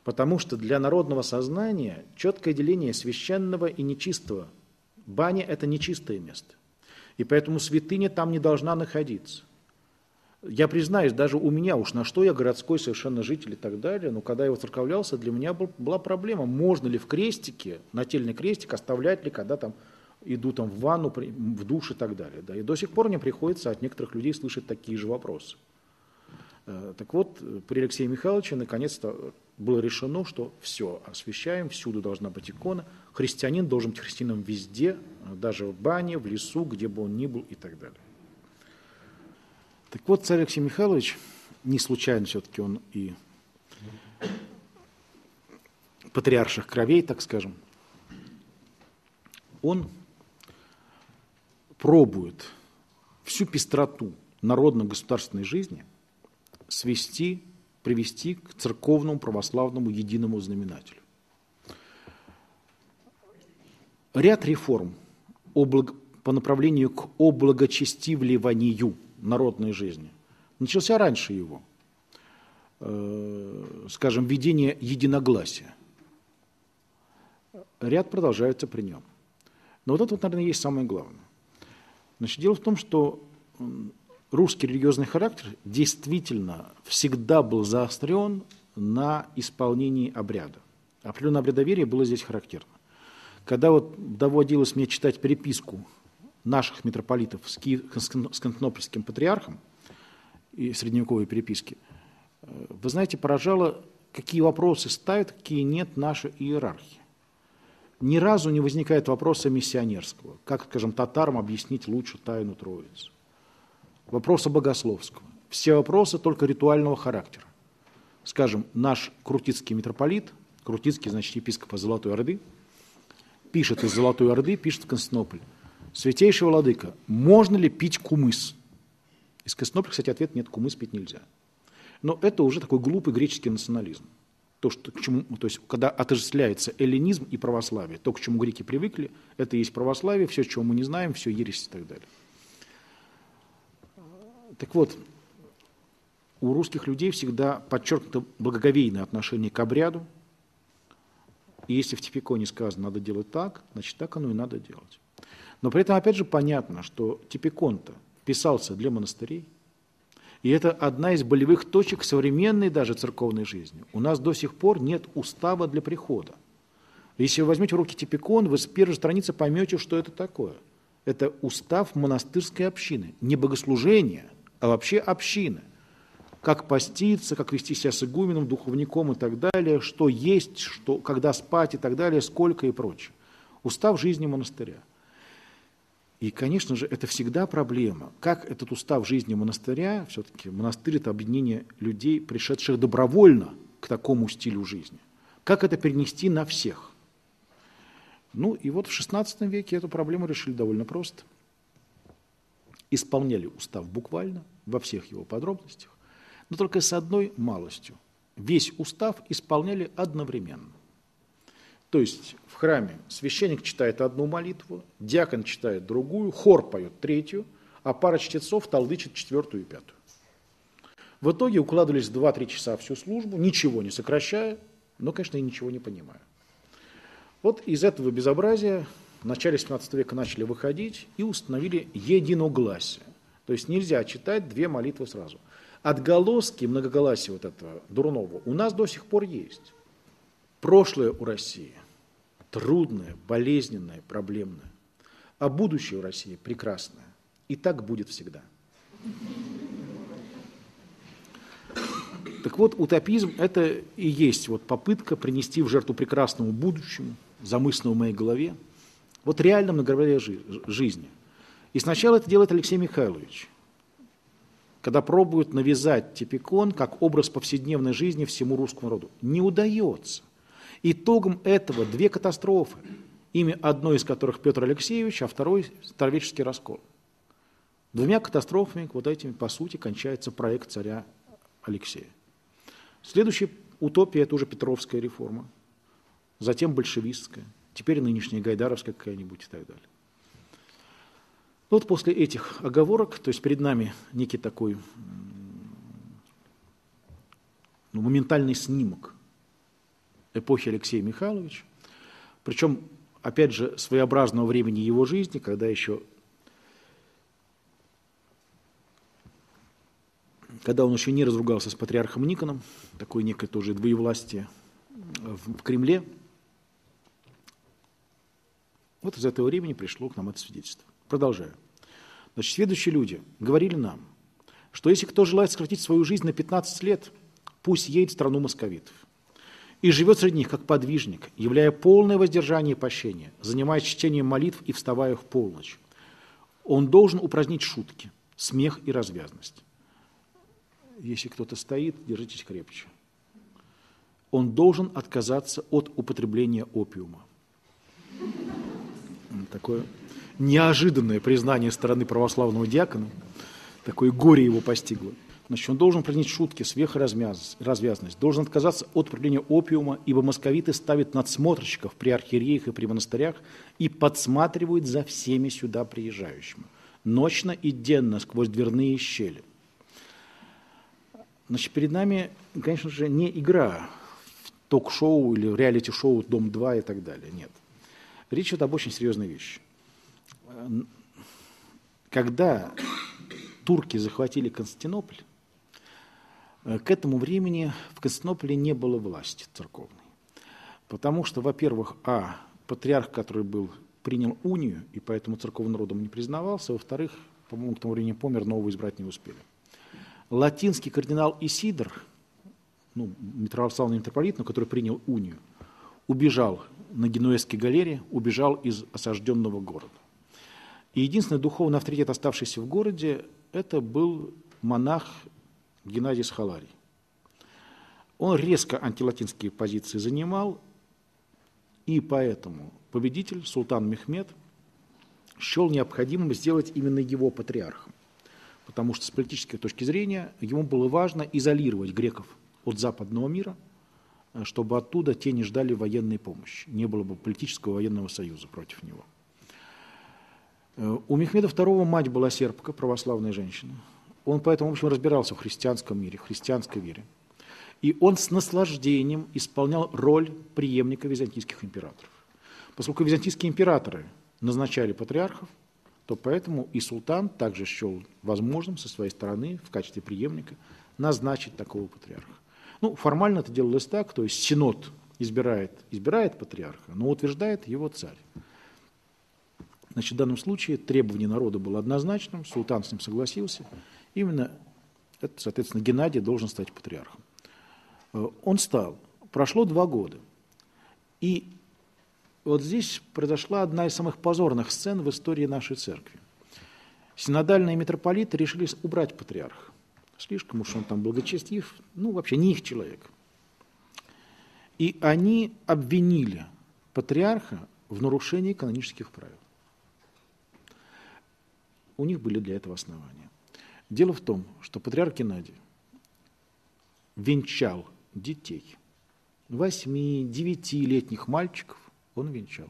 Потому что для народного сознания четкое деление священного и нечистого. Баня – это нечистое место. И поэтому святыня там не должна находиться. Я признаюсь, даже у меня уж на что я городской совершенно житель и так далее, но когда я воцерковлялся, для меня был, была проблема, можно ли в крестике, нательный крестик оставлять ли, когда там иду там в ванну, в душ и так далее. Да. И до сих пор мне приходится от некоторых людей слышать такие же вопросы. Так вот, при Алексее Михайловиче наконец-то было решено, что все освящаем, всюду должна быть икона, христианин должен быть христианином везде, даже в бане, в лесу, где бы он ни был и так далее. Так вот, царь Алексей Михайлович, не случайно все-таки он и патриарших кровей, так скажем, он пробует всю пестроту народно-государственной жизни свести, привести к церковному православному единому знаменателю. Ряд реформ по направлению к облагочестивливанию народной жизни начался раньше его, скажем, введение единогласия. Ряд продолжается при нем. Но вот это, вот, наверное, есть самое главное. Значит, дело в том, что русский религиозный характер действительно всегда был заострен на исполнении обряда. Определенное обрядоверие было здесь характерно. Когда вот доводилось мне читать переписку наших митрополитов с, Ки... с Константинопольским патриархом и средневековой переписки, вы знаете, поражало, какие вопросы ставят, какие нет наши иерархи. Ни разу не возникает вопроса миссионерского. Как, скажем, татарам объяснить лучше тайну Троицы? Вопроса богословского. Все вопросы только ритуального характера. Скажем, наш крутицкий митрополит, крутицкий, значит, епископ из Золотой Орды, пишет из Золотой Орды, пишет в Константинополь: «Святейший владыка, можно ли пить кумыс?» Из Константинополя, кстати, ответ: нет, кумыс пить нельзя. Но это уже такой глупый греческий национализм. То, что, к чему, то есть, когда отождествляется эллинизм и православие, то, к чему греки привыкли, это и есть православие, все, чего мы не знаем, все ересь и так далее. Так вот, у русских людей всегда подчеркнуто благоговейное отношение к обряду. И если в Типиконе сказано, надо делать так, значит, так оно и надо делать. Но при этом, опять же, понятно, что Типикон-то писался для монастырей. И это одна из болевых точек современной даже церковной жизни. У нас до сих пор нет устава для прихода. Если вы возьмете в руки Типикон, вы с первой страницы поймете, что это такое. Это устав монастырской общины. Не богослужение, а вообще община. Как поститься, как вести себя с игуменом, духовником и так далее, что есть, что, когда спать и так далее, сколько и прочее. Устав жизни монастыря. И, конечно же, это всегда проблема. Как этот устав жизни монастыря, все-таки монастырь – это объединение людей, пришедших добровольно к такому стилю жизни. Как это перенести на всех? Ну и вот в шестнадцатом веке эту проблему решили довольно просто. Исполняли устав буквально, во всех его подробностях, но только с одной малостью. Весь устав исполняли одновременно. То есть в храме священник читает одну молитву, диакон читает другую, хор поет третью, а пара чтецов толдычит четвертую и пятую. В итоге укладывались два-три часа всю службу, ничего не сокращая, но, конечно, и ничего не понимая. Вот из этого безобразия в начале семнадцатого века начали выходить и установили единогласие. То есть нельзя читать две молитвы сразу. Отголоски многоголасия вот этого дурного у нас до сих пор есть. Прошлое у России трудное, болезненное, проблемное, а будущее у России прекрасное. И так будет всегда. Так вот, утопизм – это и есть вот попытка принести в жертву прекрасному будущему, замысленному в моей голове, вот реально многообразие жизни. И сначала это делает Алексей Михайлович, когда пробует навязать Типикон как образ повседневной жизни всему русскому народу. Не удается. Итогом этого две катастрофы, имя одной из которых Петр Алексеевич, а второй – старовеческий раскол. Двумя катастрофами, вот этими, по сути, кончается проект царя Алексея. Следующая утопия – это уже петровская реформа, затем большевистская, теперь нынешняя гайдаровская какая-нибудь и так далее. Вот после этих оговорок, то есть перед нами некий такой ну, моментальный снимок эпохи Алексея Михайловича, причем, опять же, своеобразного времени его жизни, когда еще когда он еще не разругался с патриархом Никоном, такое некое тоже двоевластие в Кремле, вот из этого времени пришло к нам это свидетельство. Продолжаю. Значит, следующие люди говорили нам, что если кто желает сократить свою жизнь на пятнадцать лет, пусть едет в страну московитов и живет среди них как подвижник, являя полное воздержание и пощение, занимаясь чтением молитв и вставая в полночь. Он должен упразднить шутки, смех и развязность. Если кто-то стоит, держитесь крепче. Он должен отказаться от употребления опиума. Такое неожиданное признание стороны православного диакона, такое горе его постигло. Значит, он должен упразднить шутки, смех и развязность, должен отказаться от употребления опиума, ибо московиты ставят надсмотрщиков при архиереях и при монастырях и подсматривают за всеми сюда приезжающими, ночно и денно сквозь дверные щели. Значит, перед нами, конечно же, не игра в ток-шоу или в реалити-шоу «Дом-два» и так далее, нет. Речь идет об очень серьезной вещи. Когда турки захватили Константинополь, к этому времени в Константинополе не было власти церковной. Потому что, во-первых, а, патриарх, который был, принял унию, и поэтому церковным народом не признавался, во-вторых, по-моему, к тому времени помер, нового избрать не успели. Латинский кардинал Исидор, ну, православный митрополит, но который принял унию, убежал на Генуэзской галере, убежал из осажденного города. И единственный духовный авторитет, оставшийся в городе, это был монах Геннадий Схаларий. Он резко антилатинские позиции занимал, и поэтому победитель, султан Мехмед, счел необходимым сделать именно его патриархом, потому что с политической точки зрения ему было важно изолировать греков от западного мира, чтобы оттуда те не ждали военной помощи, не было бы политического военного союза против него. У Мехмеда второго мать была сербка, православная женщина. Он поэтому, в общем, разбирался в христианском мире, в христианской вере. И он с наслаждением исполнял роль преемника византийских императоров. Поскольку византийские императоры назначали патриархов, то поэтому и султан также счел возможным со своей стороны в качестве преемника назначить такого патриарха. Ну, формально это делалось так, то есть синод избирает, избирает патриарха, но утверждает его царь. Значит, в данном случае требование народа было однозначным, султан с ним согласился. Именно, это, соответственно, Геннадий должен стать патриархом. Он стал. Прошло два года. И вот здесь произошла одна из самых позорных сцен в истории нашей церкви. Синодальные митрополиты решили убрать патриарха. Слишком уж он там благочестив, ну, вообще не их человек. И они обвинили патриарха в нарушении канонических правил. У них были для этого основания. Дело в том, что патриарх Геннадий венчал детей. Восьми, девятилетних мальчиков он венчал.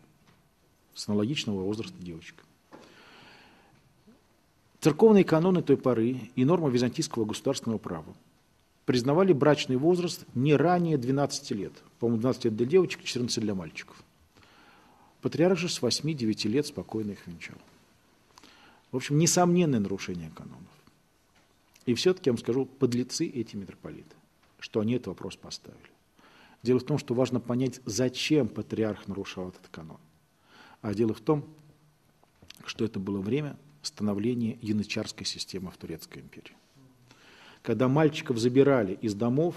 С аналогичного возраста девочек. Церковные каноны той поры и нормы византийского государственного права признавали брачный возраст не ранее двенадцати лет. По-моему, двенадцать лет для девочек, четырнадцать для мальчиков. Патриарх же с восьми-девяти лет спокойно их венчал. В общем, несомненное нарушение канонов. И все-таки я вам скажу, подлецы эти митрополиты, что они этот вопрос поставили. Дело в том, что важно понять, зачем патриарх нарушал этот канон. А дело в том, что это было время становления янычарской системы в Турецкой империи. Когда мальчиков забирали из домов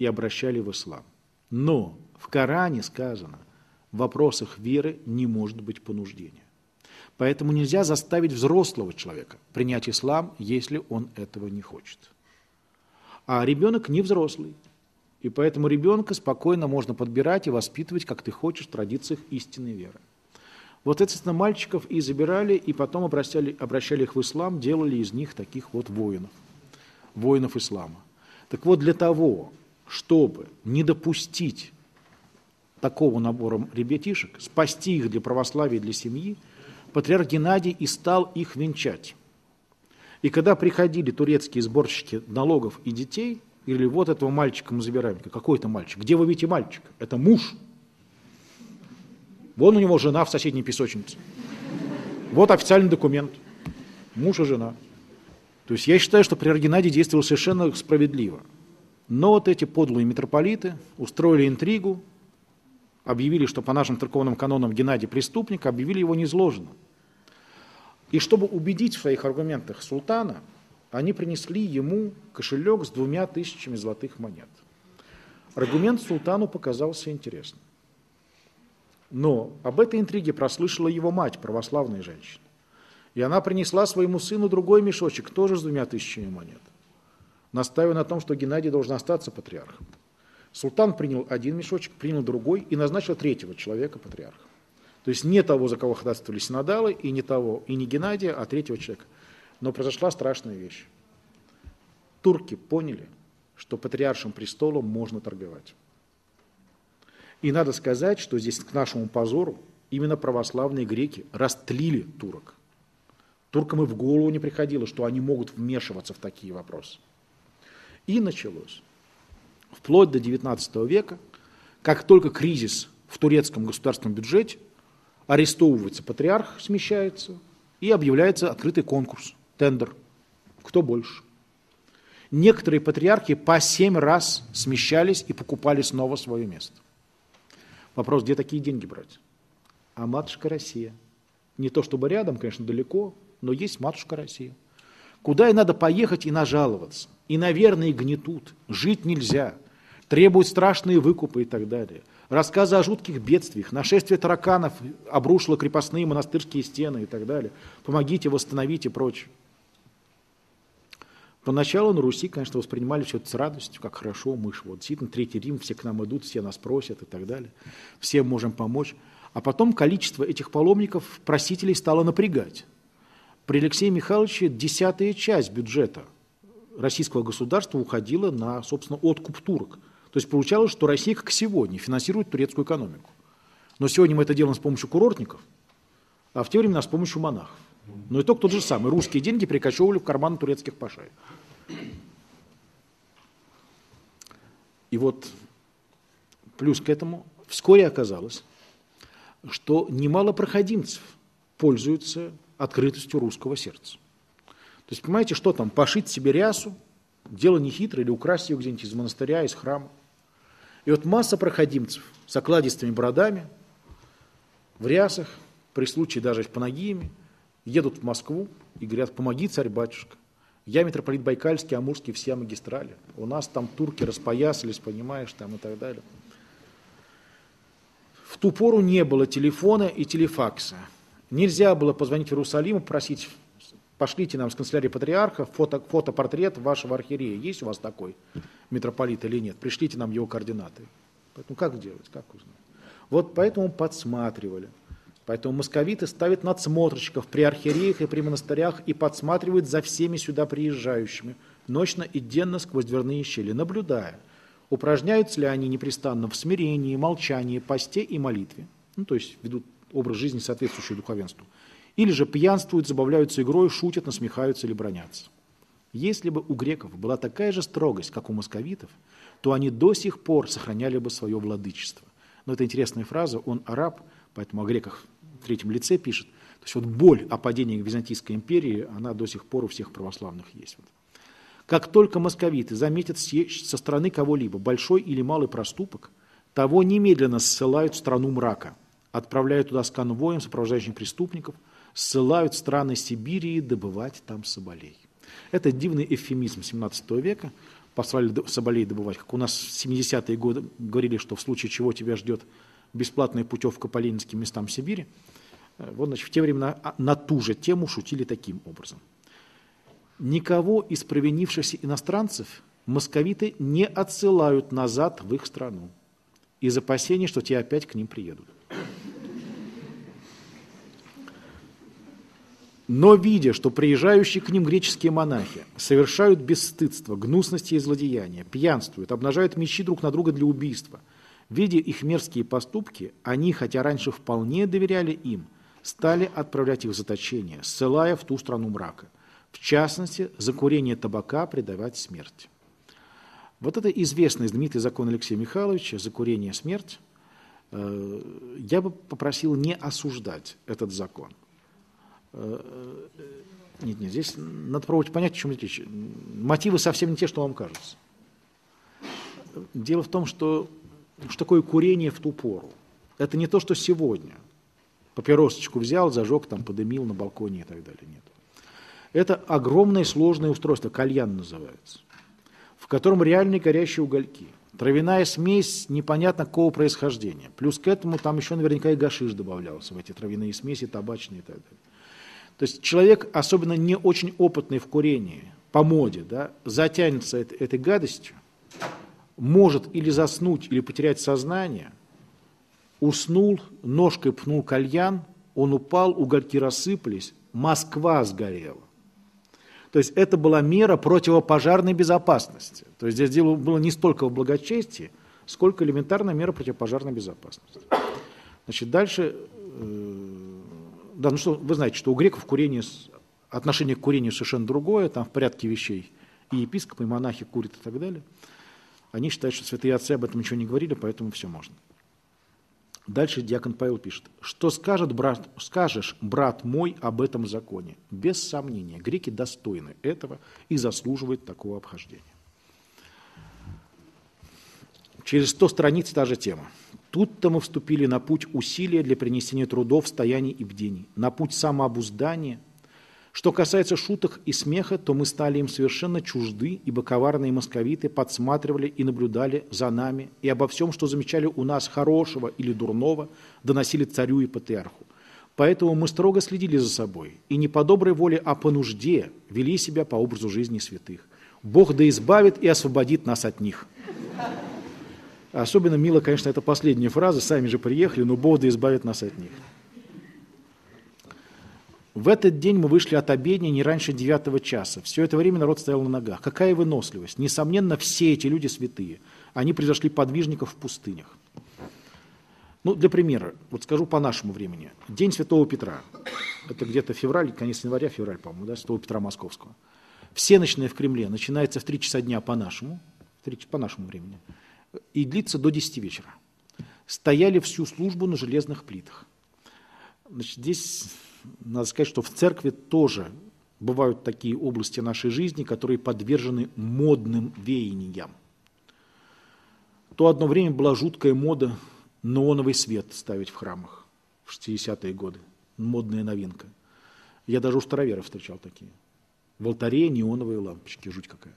и обращали в ислам. Но в Коране сказано, в вопросах веры не может быть понуждения. Поэтому нельзя заставить взрослого человека принять ислам, если он этого не хочет. А ребенок не взрослый. И поэтому ребенка спокойно можно подбирать и воспитывать, как ты хочешь, в традициях истинной веры. Вот, соответственно, мальчиков и забирали, и потом обращали, обращали их в ислам, делали из них таких вот воинов, воинов ислама. Так вот, для того, чтобы не допустить такого набора ребятишек, спасти их для православия и для семьи, патриарх Геннадий и стал их венчать. И когда приходили турецкие сборщики налогов и детей, говорили, вот этого мальчика мы забираем. Какой это мальчик? Где вы видите мальчика? Это муж. Вон у него жена в соседней песочнице. Вот официальный документ. Муж и жена. То есть я считаю, что приор Геннадий действовал совершенно справедливо. Но вот эти подлые митрополиты устроили интригу, объявили, что по нашим церковным канонам Геннадий преступник, объявили его низложенным. И чтобы убедить в своих аргументах султана, они принесли ему кошелек с двумя тысячами золотых монет. Аргумент султану показался интересным. Но об этой интриге прослышала его мать, православная женщина. И она принесла своему сыну другой мешочек, тоже с двумя тысячами монет, настаивая на том, что Геннадий должен остаться патриархом. Султан принял один мешочек, принял другой и назначил третьего человека патриархом. То есть не того, за кого ходатайствовали синодалы, и не того, и не Геннадия, а третьего человека. Но произошла страшная вещь. Турки поняли, что патриаршим престолом можно торговать. И надо сказать, что здесь, к нашему позору, именно православные греки растлили турок. Туркам и в голову не приходило, что они могут вмешиваться в такие вопросы. И началось. Вплоть до девятнадцатого века, как только кризис в турецком государственном бюджете, арестовывается патриарх, смещается, и объявляется открытый конкурс, тендер. Кто больше? Некоторые патриархи по семь раз смещались и покупали снова свое место. Вопрос, где такие деньги брать? А матушка Россия. Не то чтобы рядом, конечно, далеко, но есть матушка Россия. Куда и надо поехать и нажаловаться. И, наверное, гнетут. Жить нельзя. Требуют страшные выкупы и так далее. Рассказы о жутких бедствиях, нашествие тараканов обрушило крепостные монастырские стены и так далее. Помогите, восстановите и прочее. Поначалу на Руси, конечно, воспринимали все это с радостью, как хорошо, мы же вот действительно Третий Рим, все к нам идут, все нас просят и так далее. Всем можем помочь. А потом количество этих паломников, просителей стало напрягать. При Алексее Михайловиче десятая часть бюджета российского государства уходила на, собственно, откуп турок. То есть получалось, что Россия, как сегодня, финансирует турецкую экономику. Но сегодня мы это делаем с помощью курортников, а в те времена с помощью монахов. Но итог тот же самый. Русские деньги перекочевывали в карманы турецких пашей. И вот плюс к этому вскоре оказалось, что немало проходимцев пользуются открытостью русского сердца. То есть, понимаете, что там? Пошить себе рясу, дело нехитрое, или украсть ее где-нибудь из монастыря, из храма. И вот масса проходимцев с окладистыми бородами, в рясах, при случае даже с панагиями, едут в Москву и говорят: помоги, царь-батюшка, я митрополит Байкальский, Амурский, все магистрали, у нас там турки распоясались, понимаешь, там и так далее. В ту пору не было телефона и телефакса. Нельзя было позвонить в Иерусалим и попросить: пошлите нам с канцелярии патриарха фото, фотопортрет вашего архиерея. Есть у вас такой митрополит или нет? Пришлите нам его координаты. Поэтому как делать, как узнать? Вот поэтому подсматривали. Поэтому московиты ставят надсмотрщиков при архиереях и при монастырях и подсматривают за всеми сюда приезжающими, ночно и денно сквозь дверные щели, наблюдая, упражняются ли они непрестанно в смирении, молчании, посте и молитве, ну, то есть ведут образ жизни, соответствующий духовенству, или же пьянствуют, забавляются игрой, шутят, насмехаются или бронятся. Если бы у греков была такая же строгость, как у московитов, то они до сих пор сохраняли бы свое владычество. Но это интересная фраза, он араб, поэтому о греках в третьем лице пишет. То есть вот боль о падении Византийской империи, она до сих пор у всех православных есть. Вот. Как только московиты заметят со стороны кого-либо большой или малый проступок, того немедленно ссылают в страну мрака, отправляют туда с конвоем сопровождающих преступников, ссылают в страны Сибири добывать там соболей. Это дивный эвфемизм семнадцатого века. Послали соболей добывать, как у нас в семидесятые годы говорили, что в случае чего тебя ждет бесплатная путевка по ленинским местам Сибири. Вот, значит, в те времена на ту же тему шутили таким образом. Никого из провинившихся иностранцев московиты не отсылают назад в их страну из опасения, что те опять к ним приедут. Но, видя, что приезжающие к ним греческие монахи совершают бесстыдство, гнусности и злодеяния, пьянствуют, обнажают мечи друг на друга для убийства, видя их мерзкие поступки, они, хотя раньше вполне доверяли им, стали отправлять их в заточение, ссылая в ту страну мрака. В частности, за курение табака предавать смерти. Вот это известный, знаменитый закон Алексея Михайловича «За курение смерть». Я бы попросил не осуждать этот закон. Нет, нет, здесь надо пробовать понять, о чем речь. Мотивы совсем не те, что вам кажется. Дело в том, что, что такое курение в ту пору. Это не то, что сегодня. Папиросочку взял, зажег, там, подымил на балконе и так далее. Нет. Это огромное сложное устройство, кальян называется, в котором реальные горящие угольки. Травяная смесь непонятно какого происхождения. Плюс к этому там еще наверняка и гашиш добавлялся в эти травяные смеси, табачные и так далее. То есть человек, особенно не очень опытный в курении, по моде, да, затянется этой гадостью, может или заснуть, или потерять сознание, уснул, ножкой пнул кальян, он упал, угольки рассыпались, Москва сгорела. То есть это была мера противопожарной безопасности. То есть здесь дело было не столько в благочестии, сколько элементарная мера противопожарной безопасности. Значит, дальше... Да, ну что, вы знаете, что у греков курение, отношение к курению совершенно другое, там в порядке вещей и епископы, и монахи курят и так далее. Они считают, что святые отцы об этом ничего не говорили, поэтому все можно. Дальше диакон Павел пишет: «Что скажет брат, скажешь, брат мой, об этом законе? Без сомнения, греки достойны этого и заслуживают такого обхождения». Через сто страниц та же тема. «Тут-то мы вступили на путь усилия для принесения трудов, стояний и бдений, на путь самообуздания. Что касается шуток и смеха, то мы стали им совершенно чужды, ибо коварные московиты подсматривали и наблюдали за нами, и обо всем, что замечали у нас хорошего или дурного, доносили царю и патриарху. Поэтому мы строго следили за собой, и не по доброй воле, а по нужде вели себя по образу жизни святых. Бог да избавит и освободит нас от них». Особенно мило, конечно, эта последняя фраза: «Сами же приехали, но Бог да избавит нас от них». «В этот день мы вышли от обедни не раньше девятого часа. Все это время народ стоял на ногах. Какая выносливость! Несомненно, все эти люди святые. Они превзошли подвижников в пустынях». Ну, для примера, вот скажу по нашему времени. День Святого Петра. Это где-то февраль, конец января, февраль, по-моему, да, Святого Петра Московского. Всенощная в Кремле начинается в три часа дня по нашему, по нашему времени, и длится до десяти вечера. Стояли всю службу на железных плитах. Значит, здесь... Надо сказать, что в церкви тоже бывают такие области нашей жизни, которые подвержены модным веяниям. То одно время была жуткая мода неоновый свет ставить в храмах в шестидесятые годы. Модная новинка. Я даже у староверов встречал такие. В алтаре неоновые лампочки, жуть какая.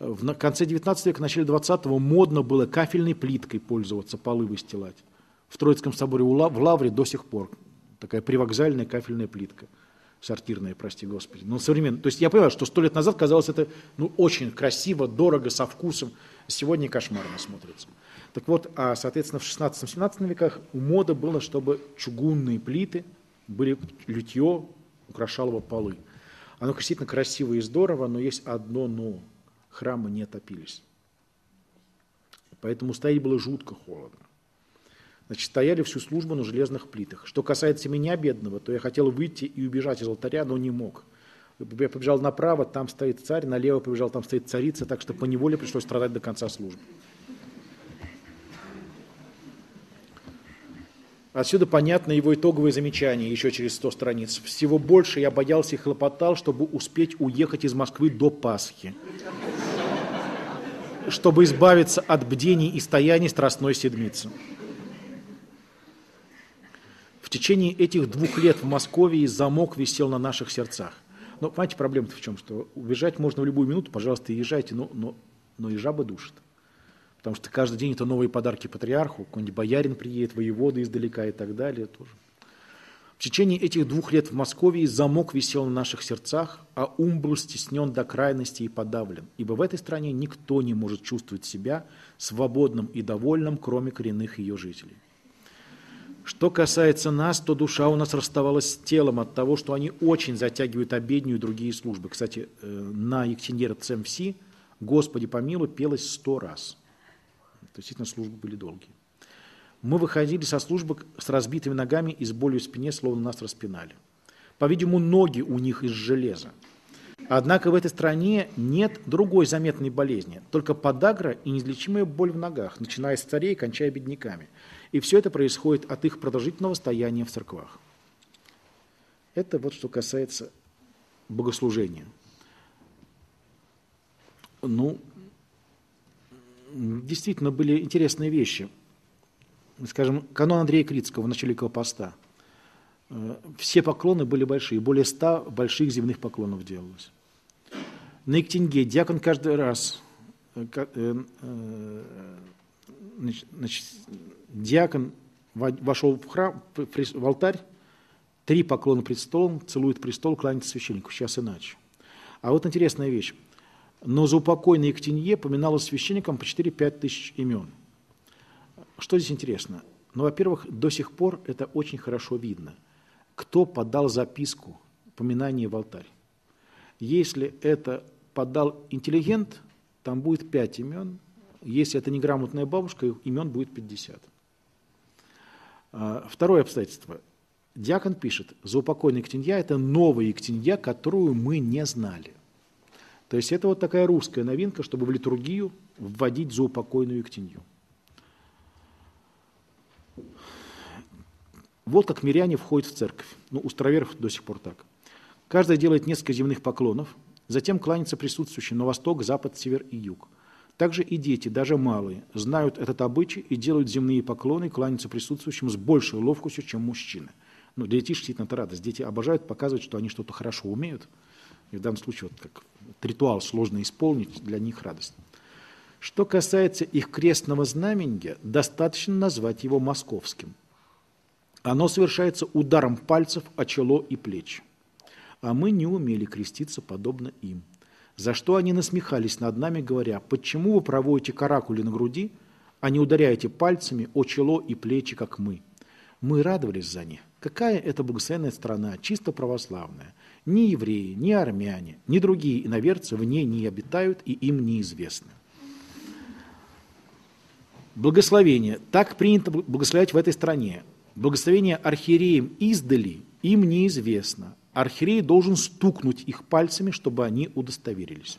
В конце девятнадцатого века, начале двадцатого модно было кафельной плиткой пользоваться, полы выстилать. В Троицком соборе в Лавре до сих пор такая привокзальная кафельная плитка, сортирная, прости господи. Но современная. То есть я понимаю, что сто лет назад казалось это, ну, очень красиво, дорого, со вкусом. Сегодня кошмарно смотрится. Так вот, а, соответственно, в шестнадцатом-семнадцатом веках мода была, чтобы чугунные плиты были, литье украшало полы. Оно действительно красиво и здорово, но есть одно «но». Храмы не топились. Поэтому стоять было жутко холодно. Значит, стояли всю службу на железных плитах. Что касается меня, бедного, то я хотел выйти и убежать из алтаря, но не мог. Я побежал направо, там стоит царь, налево побежал, там стоит царица, так что поневоле пришлось страдать до конца службы. Отсюда понятно его итоговое замечание еще через сто страниц. «Всего больше я боялся и хлопотал, чтобы успеть уехать из Москвы до Пасхи, чтобы избавиться от бдений и стояний Страстной Седмицы». В течение этих двух лет в Москве замок висел на наших сердцах. Но понимаете, проблема-то в чем? Что убежать можно в любую минуту, пожалуйста, езжайте, но, но, но и жаба душит. Потому что каждый день это новые подарки патриарху, какой-нибудь боярин приедет, воевода издалека и так далее тоже. В течение этих двух лет в Москве замок висел на наших сердцах, а ум был стеснен до крайности и подавлен, ибо в этой стране никто не может чувствовать себя свободным и довольным, кроме коренных ее жителей. Что касается нас, то душа у нас расставалась с телом от того, что они очень затягивают обедню и другие службы. Кстати, на Ектеньер Цемси «Господи помилуй» пелось сто раз. То есть, действительно, службы были долгие. Мы выходили со службы с разбитыми ногами и с болью в спине, словно нас распинали. По-видимому, ноги у них из железа. Однако в этой стране нет другой заметной болезни, только подагра и неизлечимая боль в ногах, начиная с царей и кончая бедняками. И все это происходит от их продолжительного стояния в церквах. Это вот что касается богослужения. Ну, действительно были интересные вещи. Скажем, канон Андрея Критского в начале Великого Поста. Все поклоны были большие, более ста больших земных поклонов делалось. На Ектеньге диакон каждый раз, значит, диакон вошел в храм, в алтарь, три поклона престолом, целует престол, кланяется священнику. Сейчас иначе. А вот интересная вещь. Но за упокой на Ектенье поминалось священником по четыре-пять тысяч имен. Что здесь интересно? Ну, во-первых, до сих пор это очень хорошо видно. Кто подал записку поминания в алтарь? Если это подал интеллигент, там будет пять имен. Если это неграмотная бабушка, имен будет пятьдесят. Второе обстоятельство. Диакон пишет, заупокойная Ектенья – это новая Ектенья, которую мы не знали. То есть это вот такая русская новинка, чтобы в литургию вводить заупокойную Ектенью. Вот как миряне входят в церковь. Ну, у староверов до сих пор так. Каждый делает несколько земных поклонов, затем кланяется присутствующим на восток, запад, север и юг. Также и дети, даже малые, знают этот обычай и делают земные поклоны, кланяются присутствующим с большей ловкостью, чем мужчины. Ну, для детишек действительно это радость. Дети обожают показывать, что они что-то хорошо умеют. И в данном случае вот как ритуал сложно исполнить, для них радость. Что касается их крестного знамения, достаточно назвать его московским. Оно совершается ударом пальцев о чело и плечи. А мы не умели креститься подобно им. За что они насмехались над нами, говоря, почему вы проводите каракули на груди, а не ударяете пальцами о чело и плечи, как мы? Мы радовались за них. Какая это благословенная страна, чисто православная. Ни евреи, ни армяне, ни другие иноверцы в ней не обитают и им неизвестны. Благословение. Так принято благословлять в этой стране. Благословение архиереям издали им неизвестно. Архиерей должен стукнуть их пальцами, чтобы они удостоверились.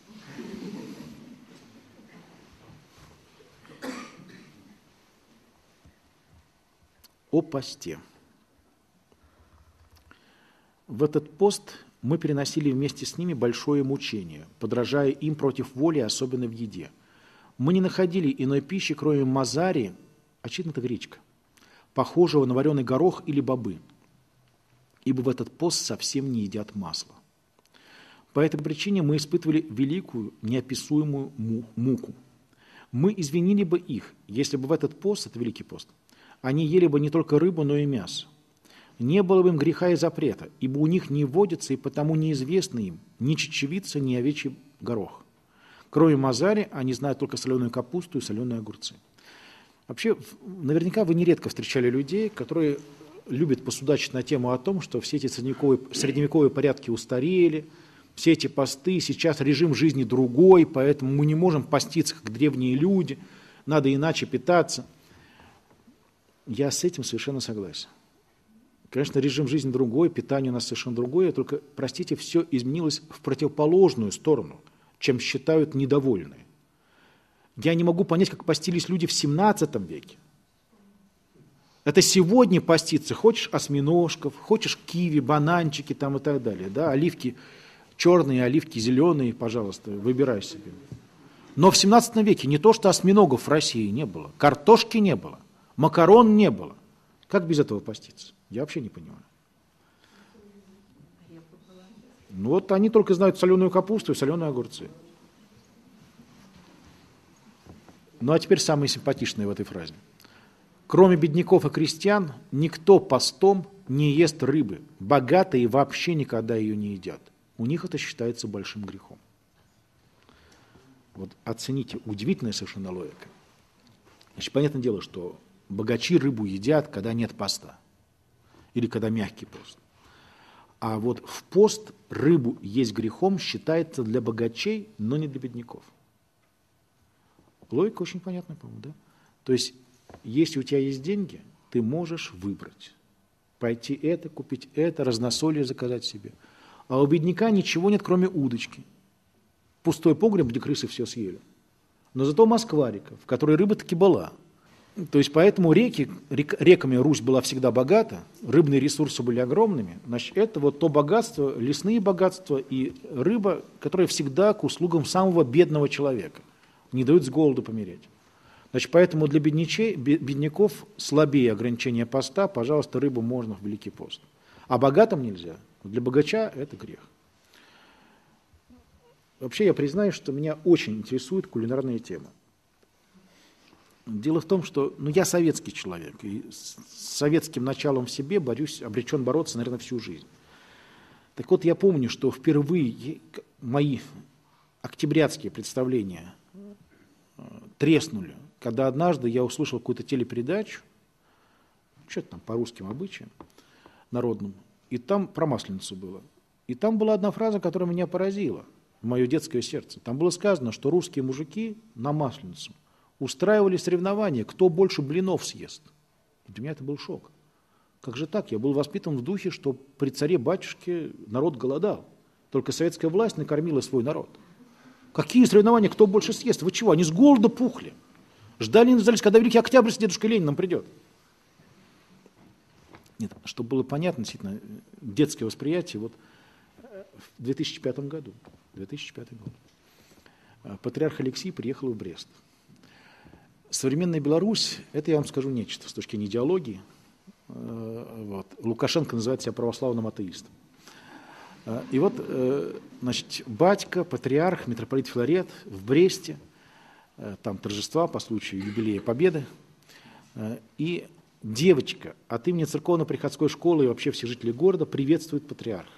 О посте. В этот пост мы переносили вместе с ними большое мучение, подражая им против воли, особенно в еде. Мы не находили иной пищи, кроме мазари, очевидно, это гречка, похожего на вареный горох или бобы, ибо в этот пост совсем не едят масла. По этой причине мы испытывали великую, неописуемую муку. Мы извинили бы их, если бы в этот пост, это Великий пост, они ели бы не только рыбу, но и мясо. Не было бы им греха и запрета, ибо у них не водится и потому неизвестны им ни чечевица, ни овечий горох. Кроме мазари, они знают только соленую капусту и соленые огурцы. Вообще, наверняка вы нередко встречали людей, которые любят посудачить на тему о том, что все эти средневековые, средневековые порядки устарели, все эти посты, сейчас режим жизни другой, поэтому мы не можем поститься, как древние люди, надо иначе питаться. Я с этим совершенно согласен. Конечно, режим жизни другой, питание у нас совершенно другое, только, простите, все изменилось в противоположную сторону, чем считают недовольные. Я не могу понять, как постились люди в семнадцатом веке. Это сегодня поститься, хочешь осьминожков, хочешь киви, бананчики там и так далее. Да? Оливки черные, оливки зеленые, пожалуйста, выбирай себе. Но в семнадцатом веке не то, что осьминогов в России не было, картошки не было, макарон не было. Как без этого поститься? Я вообще не понимаю. Ну вот они только знают соленую капусту и соленые огурцы. Ну а теперь самое симпатичное в этой фразе. Кроме бедняков и крестьян, никто постом не ест рыбы. Богатые вообще никогда ее не едят. У них это считается большим грехом. Вот оцените, удивительная совершенно логика. Значит, понятное дело, что богачи рыбу едят, когда нет поста. Или когда мягкий пост. А вот в пост рыбу есть грехом считается для богачей, но не для бедняков. Логика очень понятная, по-моему, да? То есть, если у тебя есть деньги, ты можешь выбрать. Пойти это, купить это, разносолье заказать себе. А у бедняка ничего нет, кроме удочки. Пустой погреб, где крысы все съели. Но зато москварика, в которой рыба таки была. То есть поэтому реки, рек, реками Русь была всегда богата, рыбные ресурсы были огромными. Значит, это вот то богатство, лесные богатства и рыба, которые всегда к услугам самого бедного человека, не дают с голоду помереть. Значит, поэтому для бедничей, бедняков слабее ограничение поста, пожалуйста, рыбу можно в Великий пост. А богатым нельзя. Для богача это грех. Вообще я признаю, что меня очень интересует кулинарная тема. Дело в том, что ну, я советский человек, и с советским началом в себе борюсь, обречен бороться, наверное, всю жизнь. Так вот, я помню, что впервые мои октябрятские представления треснули, когда однажды я услышал какую-то телепередачу, что-то там по русским обычаям народным, и там про Масленицу было. И там была одна фраза, которая меня поразила, мое детское сердце. Там было сказано, что русские мужики на Масленицу устраивали соревнования, кто больше блинов съест. И для меня это был шок. Как же так? Я был воспитан в духе, что при царе-батюшке народ голодал. Только советская власть накормила свой народ. Какие соревнования, кто больше съест? Вы чего? Они с голода пухли. Ждали и дождались, когда Великий Октябрь с дедушкой Лениным придет. Нет, чтобы было понятно, действительно, детское восприятие, вот в две тысячи пятом году, две тысячи пятый год, патриарх Алексий приехал в Брест. Современная Беларусь, это я вам скажу нечто с точки зрения идеологии. Вот. Лукашенко называет себя православным атеистом. И вот, значит, батька, патриарх, митрополит Филарет в Бресте, там торжества по случаю юбилея Победы, и девочка от имени церковно-приходской школы и вообще все жители города приветствует патриарха.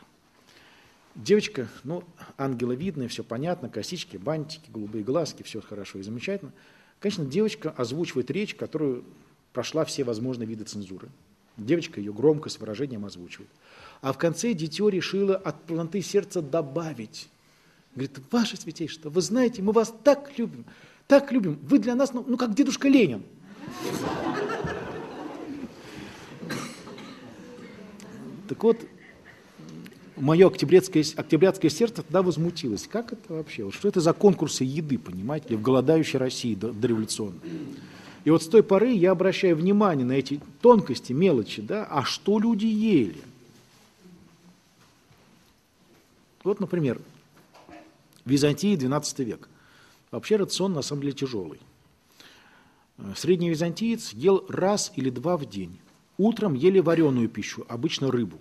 Девочка, ну, ангела видная, все понятно, косички, бантики, голубые глазки, все хорошо и замечательно. Конечно, девочка озвучивает речь, которую прошла все возможные виды цензуры. Девочка ее громко с выражением озвучивает. А в конце дитё решила от полноты сердца добавить. Говорит, ваше святейшество, вы знаете, мы вас так любим, так любим. Вы для нас, ну, ну как дедушка Ленин. Так вот, мое октябрятское сердце тогда возмутилось. Как это вообще? Вот что это за конкурсы еды, понимаете ли, в голодающей России дореволюционной? И вот с той поры я обращаю внимание на эти тонкости, мелочи, да, а что люди ели? Вот, например, Византия, двенадцатый век. Вообще рацион, на самом деле, тяжелый. Средний византиец ел раз или два в день. Утром ели вареную пищу, обычно рыбу.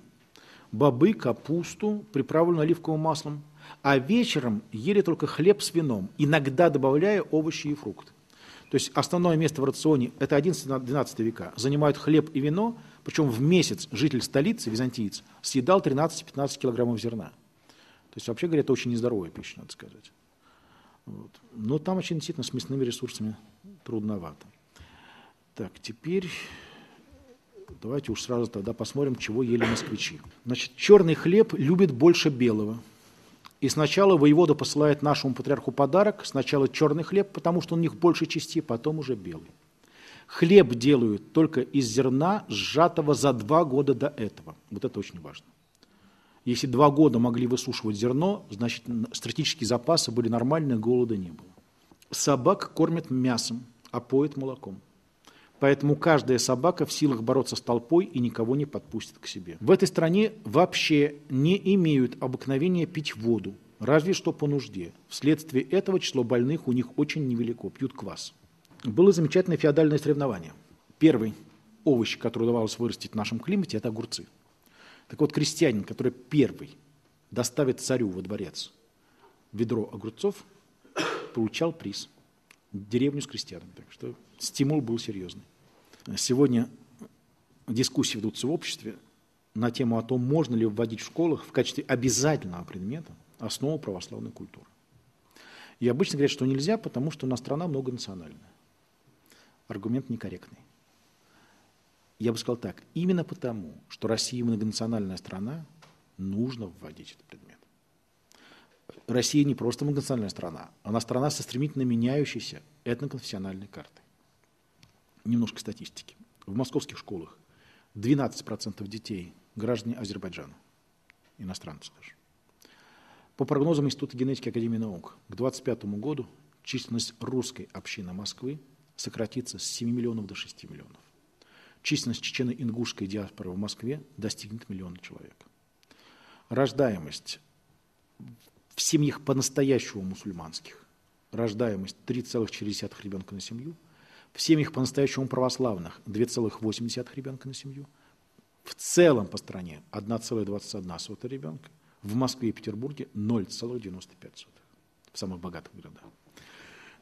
Бобы, капусту, приправленную оливковым маслом, а вечером ели только хлеб с вином, иногда добавляя овощи и фрукты. То есть основное место в рационе, это одиннадцатый-двенадцатый века, занимают хлеб и вино, причем в месяц житель столицы, византиец, съедал тринадцать-пятнадцать килограммов зерна. То есть вообще, говорят, это очень нездоровая пища, надо сказать. Вот. Но там очень действительно с мясными ресурсами трудновато. Так, теперь... Давайте уж сразу тогда посмотрим, чего ели москвичи. Значит, черный хлеб любит больше белого. И сначала воевода посылает нашему патриарху подарок. Сначала черный хлеб, потому что у них больше частей, потом уже белый. Хлеб делают только из зерна, сжатого за два года до этого. Вот это очень важно. Если два года могли высушивать зерно, значит, стратегические запасы были нормальные, голода не было. Собак кормят мясом, а поят молоком. Поэтому каждая собака в силах бороться с толпой и никого не подпустит к себе. В этой стране вообще не имеют обыкновения пить воду, разве что по нужде. Вследствие этого число больных у них очень невелико, пьют квас. Было замечательное феодальное соревнование. Первый овощ, который удавалось вырастить в нашем климате, это огурцы. Так вот, крестьянин, который первый доставит царю во дворец ведро огурцов, получал приз. Деревню с крестьянами. Так что стимул был серьезный. Сегодня дискуссии ведутся в обществе на тему о том, можно ли вводить в школах в качестве обязательного предмета основу православной культуры. И обычно говорят, что нельзя, потому что у нас страна многонациональная. Аргумент некорректный. Я бы сказал так, именно потому, что Россия многонациональная страна, нужно вводить этот предмет. Россия не просто многонациональная страна, она страна со стремительно меняющейся этноконфессиональной картой. Немножко статистики. В московских школах двенадцать процентов детей граждане Азербайджана, иностранцы даже. По прогнозам Института генетики Академии наук, к две тысячи двадцать пятому году численность русской общины Москвы сократится с семи миллионов до шести миллионов. Численность чечено-ингушской диаспоры в Москве достигнет миллиона человек. Рождаемость в семьях по-настоящему мусульманских, рождаемость три целых четыре десятых ребенка на семью, в семьях по-настоящему православных два целых восемь десятых ребенка на семью, в целом по стране одна целая двадцать одна сотая ребенка, в Москве и Петербурге ноль целых девяносто пять сотых, в самых богатых городах.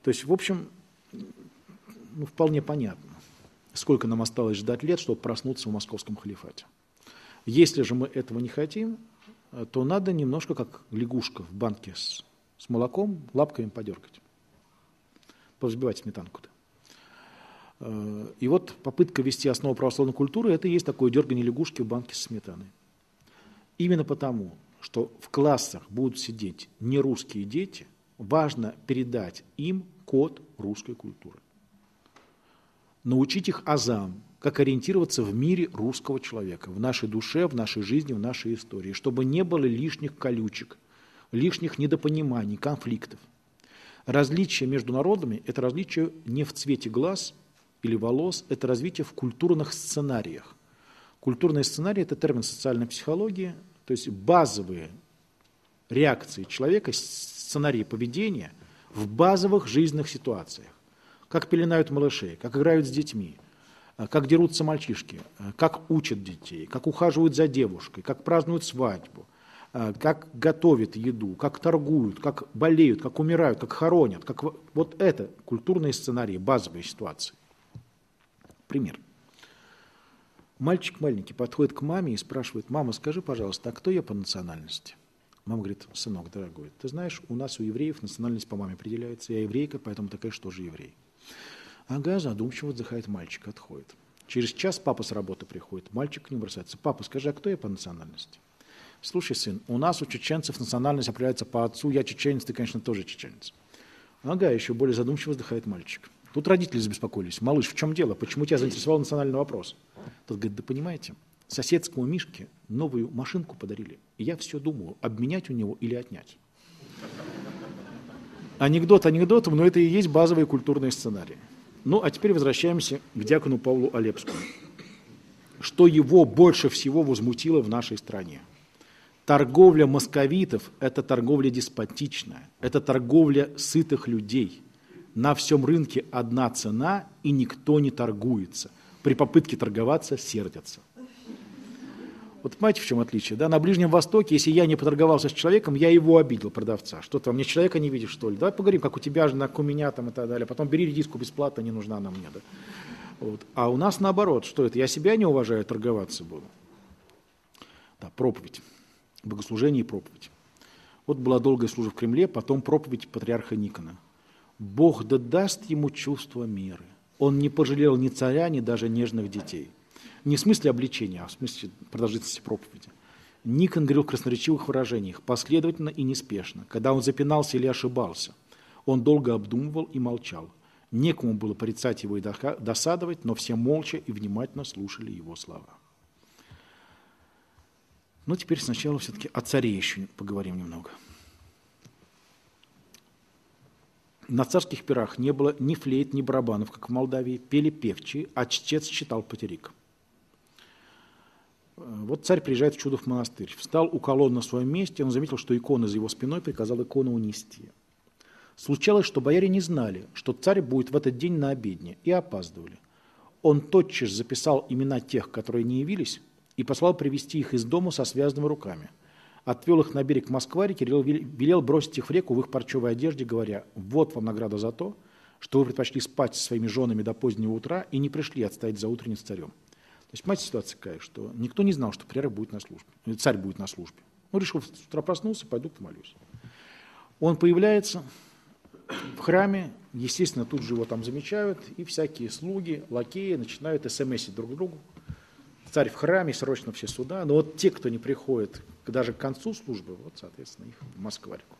То есть, в общем, ну, вполне понятно, сколько нам осталось ждать лет, чтобы проснуться в московском халифате. Если же мы этого не хотим, то надо немножко, как лягушка в банке с, с молоком, лапками подергать, повзбивать сметанку-то. И вот попытка вести основу православной культуры – это и есть такое дергание лягушки в банке с сметаной. Именно потому, что в классах будут сидеть нерусские дети, важно передать им код русской культуры. Научить их азам, как ориентироваться в мире русского человека, в нашей душе, в нашей жизни, в нашей истории, чтобы не было лишних колючек, лишних недопониманий, конфликтов. Различие между народами – это различие не в цвете глаз или волос, это различие в культурных сценариях. Культурные сценарии – это термин социальной психологии, то есть базовые реакции человека, сценарии поведения в базовых жизненных ситуациях. Как пеленают малышей, как играют с детьми, как дерутся мальчишки, как учат детей, как ухаживают за девушкой, как празднуют свадьбу, как готовят еду, как торгуют, как болеют, как умирают, как хоронят. Как... Вот это культурные сценарии, базовые ситуации. Пример. Мальчик маленький подходит к маме и спрашивает: «Мама, скажи, пожалуйста, а кто я по национальности?» Мама говорит: «Сынок, дорогой, ты знаешь, у нас у евреев национальность по маме определяется, я еврейка, поэтому такая, что же еврей». Ага, задумчиво вздыхает мальчик, отходит. Через час папа с работы приходит, мальчик к нему бросается: «Папа, скажи, а кто я по национальности?» «Слушай, сын, у нас у чеченцев национальность определяется по отцу, я чеченец, ты, конечно, тоже чеченец». Ага, еще более задумчиво вздыхает мальчик. Тут родители забеспокоились: «Малыш, в чем дело? Почему тебя заинтересовал национальный вопрос?» Тот говорит: «Да понимаете, соседскому Мишке новую машинку подарили, и я все думаю, обменять у него или отнять». Анекдот анекдотом, но это и есть базовые культурные сценарии. Ну, а теперь возвращаемся к диакону Павлу Алепскому. Что его больше всего возмутило в нашей стране? Торговля московитов – это торговля деспотичная, это торговля сытых людей. На всем рынке одна цена, и никто не торгуется. При попытке торговаться сердятся. Вот понимаете, в чем отличие? Да? На Ближнем Востоке, если я не поторговался с человеком, я его обидел, продавца. Что ты во мне человека не видишь, что ли? Давай поговорим, как у тебя же, как у меня там и так далее. Потом бери редиску бесплатно, не нужна она мне. Да? Вот. А у нас наоборот, что это? Я себя не уважаю, торговаться буду. Да, проповедь. Богослужение и проповедь. Вот была долгая служба в Кремле, потом проповедь патриарха Никона. «Бог да даст ему чувство меры. Он не пожалел ни царя, ни даже нежных детей». Не в смысле обличения, а в смысле продолжительности проповеди. Никон говорил в красноречивых выражениях, последовательно и неспешно. Когда он запинался или ошибался, он долго обдумывал и молчал. Некому было порицать его и досадовать, но все молча и внимательно слушали его слова. Но теперь сначала все-таки о царе еще поговорим немного. На царских пирах не было ни флейт, ни барабанов, как в Молдавии, пели певчие, а чтец читал патерик. Вот царь приезжает в Чудов монастырь. Встал у колонн на своем месте, он заметил, что икона за его спиной, приказал икону унести. Случалось, что бояре не знали, что царь будет в этот день на обедне, и опаздывали. Он тотчас записал имена тех, которые не явились, и послал привести их из дома со связанными руками. Отвел их на берег Москварики, велел бросить их в реку в их парчевой одежде, говоря: «Вот вам награда за то, что вы предпочли спать со своими женами до позднего утра и не пришли отстоять за утренний с царем». То есть, понимаете, ситуация какая, что никто не знал, что патриарх будет на службе, царь будет на службе. Он решил, с утра проснулся, пойду помолюсь. Он появляется в храме, естественно, тут же его там замечают, и всякие слуги, лакеи начинают смсить друг другу. Царь в храме, срочно все сюда. Но вот те, кто не приходит даже к концу службы, вот, соответственно, их в Москварику.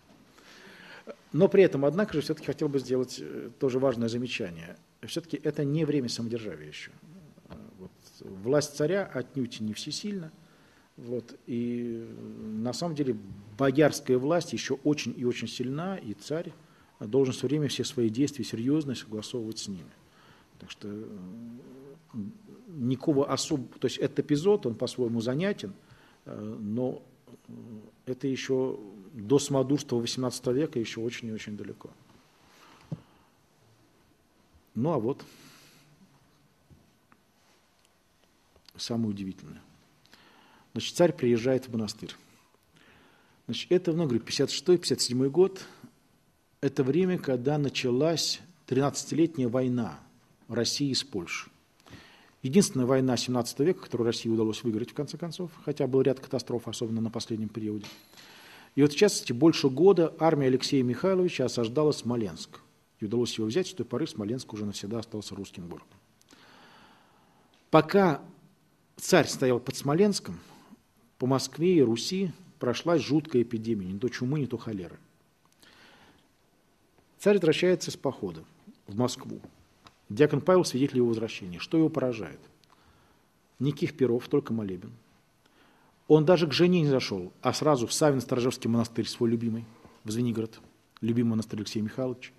Но при этом, однако же, все-таки хотел бы сделать тоже важное замечание. Все-таки это не время самодержавия еще. Власть царя отнюдь не всесильна, вот, и на самом деле боярская власть еще очень и очень сильна, и царь должен все время все свои действия серьезно согласовывать с ними. Так что никакого особого... То есть этот эпизод, он по-своему занятен, но это еще до самодурства восемнадцатого века еще очень и очень далеко. Ну а вот самое удивительное. Значит, царь приезжает в монастырь. Значит, это, ну, говорю, пятьдесят шестой — пятьдесят седьмой год. Это время, когда началась тринадцатилетняя война России с Польшей. Единственная война семнадцатого века, которую России удалось выиграть в конце концов, хотя был ряд катастроф, особенно на последнем периоде. И вот в частности больше года армия Алексея Михайловича осаждала Смоленск. И удалось его взять, с той поры Смоленск уже навсегда остался русским городом. Пока царь стоял под Смоленском, по Москве и Руси прошла жуткая эпидемия, не то чумы, не то холеры. Царь возвращается с похода в Москву. Диакон Павел свидетель его возвращения. Что его поражает? Никаких пиров, только молебен. Он даже к жене не зашел, а сразу в Савино-Сторожевский монастырь, свой любимый, в Звенигород, любимый монастырь Алексея Михайловича.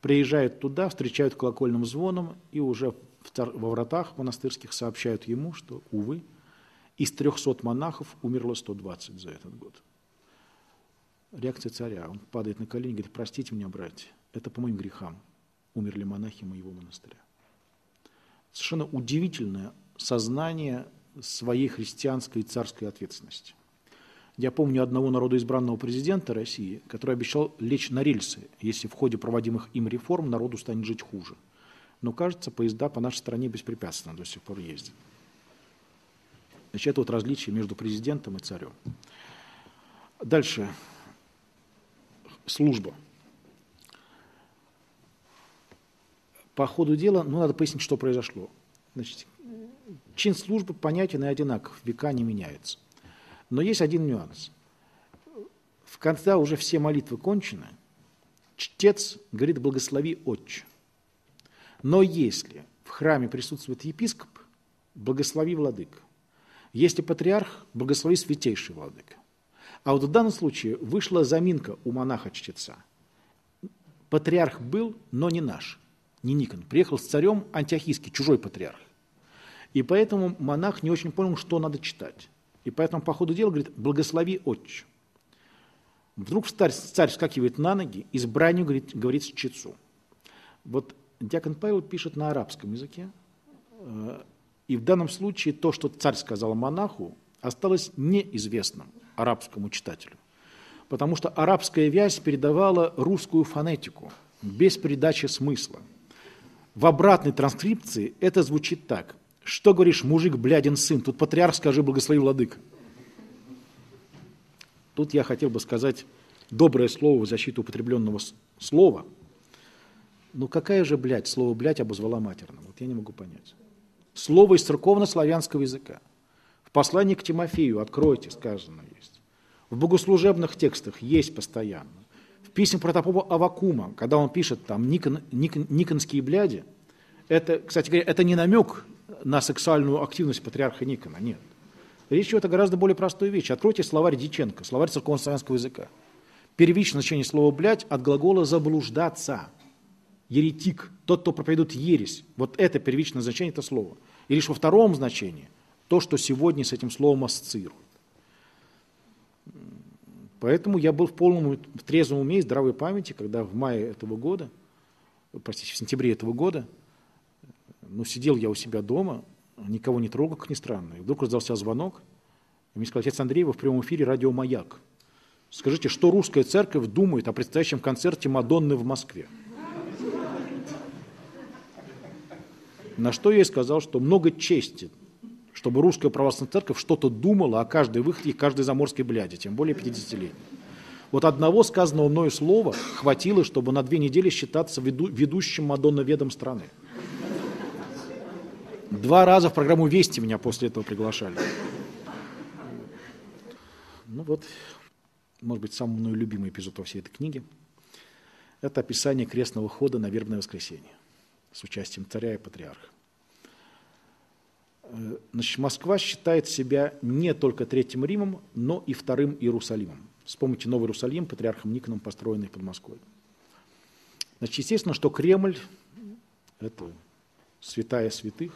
Приезжают туда, встречают колокольным звоном и уже во вратах монастырских сообщают ему, что, увы, из трёхсот монахов умерло сто двадцать за этот год. Реакция царя. Он падает на колени и говорит: простите меня, братья, это по моим грехам умерли монахи моего монастыря. Совершенно удивительное сознание своей христианской и царской ответственности. Я помню одного народоизбранного президента России, который обещал лечь на рельсы, если в ходе проводимых им реформ народу станет жить хуже. Но, кажется, поезда по нашей стране беспрепятственно до сих пор ездят. Значит, это вот различие между президентом и царем. Дальше. Служба. По ходу дела, ну, надо пояснить, что произошло. Значит, чин службы понятен и одинаков, века не меняется. Но есть один нюанс. Когда уже все молитвы кончены, чтец говорит: благослови, отче. Но если в храме присутствует епископ, благослови, владыка. Если патриарх, благослови, святейший владыка. А вот в данном случае вышла заминка у монаха-чтеца. Патриарх был, но не наш, не Никон. Приехал с царем антиохийский, чужой патриарх. И поэтому монах не очень понял, что надо читать. И поэтому по ходу дела говорит: благослови, отче. Вдруг царь, царь вскакивает на ноги и с бранью говорит, говорит чтецу. Вот диакон Павел пишет на арабском языке. И в данном случае то, что царь сказал монаху, осталось неизвестным арабскому читателю. Потому что арабская вязь передавала русскую фонетику без передачи смысла. В обратной транскрипции это звучит так: что говоришь, мужик, блядин сын? Тут патриарх, скажи, благослови, владыка. Тут я хотел бы сказать доброе слово в защиту употребленного слова. Ну какая же блядь, слово блядь обозвала матерным? Вот я не могу понять. Слово из церковно-славянского языка. В послании к Тимофею, откройте, сказано есть. В богослужебных текстах есть постоянно. В письме протопопа Аввакума, когда он пишет там Никон, Никон, никонские бляди, это, кстати говоря, это не намек на сексуальную активность патриарха Никона, нет. Речь идет о гораздо более простой вещи. Откройте словарь Дьяченко, словарь церковно-славянского языка. Первичное значение слова «блядь» от глагола «заблуждаться». Еретик, тот, кто проповедует ересь. Вот это первичное значение этого слова. И лишь во втором значении то, что сегодня с этим словом ассоциируют. Поэтому я был в полном в трезвом уме и здравой памяти, когда в мае этого года, простите, в сентябре этого года, ну, сидел я у себя дома, никого не трогал, как ни странно. И вдруг раздался звонок, и мне сказал: отец Андрей, вы в прямом эфире радио «Маяк». Скажите, что русская церковь думает о предстоящем концерте Мадонны в Москве? На что я и сказал, что много чести, чтобы русская православная церковь что-то думала о каждой выходе и каждой заморской бляде, тем более пятидесятилетней. Вот одного сказанного мною слова хватило, чтобы на две недели считаться веду, ведущим мадонноведом страны. Два раза в программу «Вести» меня после этого приглашали. Ну вот, может быть, самый мной любимый эпизод во всей этой книге – это описание крестного хода на вербное воскресенье с участием царя и патриарха. Значит, Москва считает себя не только Третьим Римом, но и Вторым Иерусалимом. Вспомните Новый Иерусалим, патриархом Никоном построенный под Москвой. Значит, естественно, что Кремль – это святая святых.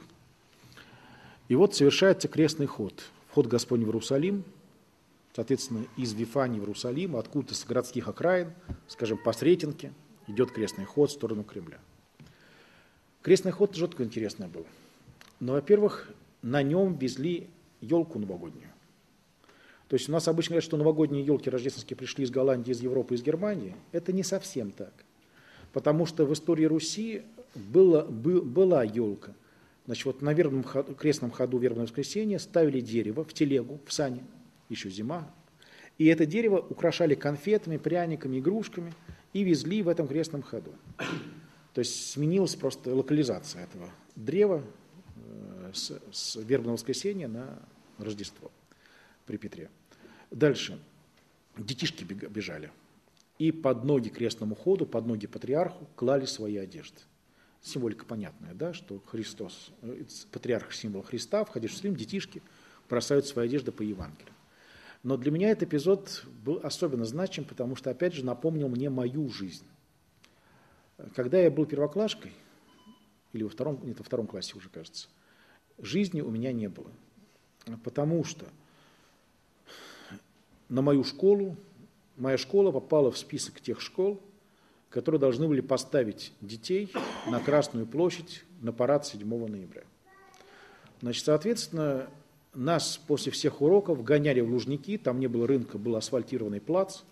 И вот совершается крестный ход. Вход Господень в Иерусалим, соответственно, из Вифании в Иерусалим, откуда-то с городских окраин, скажем, по Сретенке, идет крестный ход в сторону Кремля. Крестный ход жутко интересный был. Но, во-первых, на нем везли елку новогоднюю. То есть у нас обычно говорят, что новогодние елки рождественские пришли из Голландии, из Европы, из Германии. Это не совсем так. Потому что в истории Руси была, была елка. Значит, вот на вербном ходу, крестном ходу вербного воскресенья ставили дерево в телегу, в сани, еще зима. И это дерево украшали конфетами, пряниками, игрушками и везли в этом крестном ходу. То есть сменилась просто локализация этого древа с, с вербного воскресенья на Рождество при Петре. Дальше. Детишки бежали. И под ноги крестному ходу, под ноги патриарху клали свои одежды. Символика понятная, да, что Христос, патриарх – символ Христа, входящий в Иерусалим, детишки бросают свои одежды по Евангелию. Но для меня этот эпизод был особенно значим, потому что, опять же, напомнил мне мою жизнь. Когда я был первоклашкой, или во втором, нет, во втором классе уже, кажется, жизни у меня не было, потому что на мою школу, моя школа попала в список тех школ, которые должны были поставить детей на Красную площадь на парад седьмого ноября. Значит, соответственно, нас после всех уроков гоняли в Лужники, там не было рынка, был асфальтированный плац,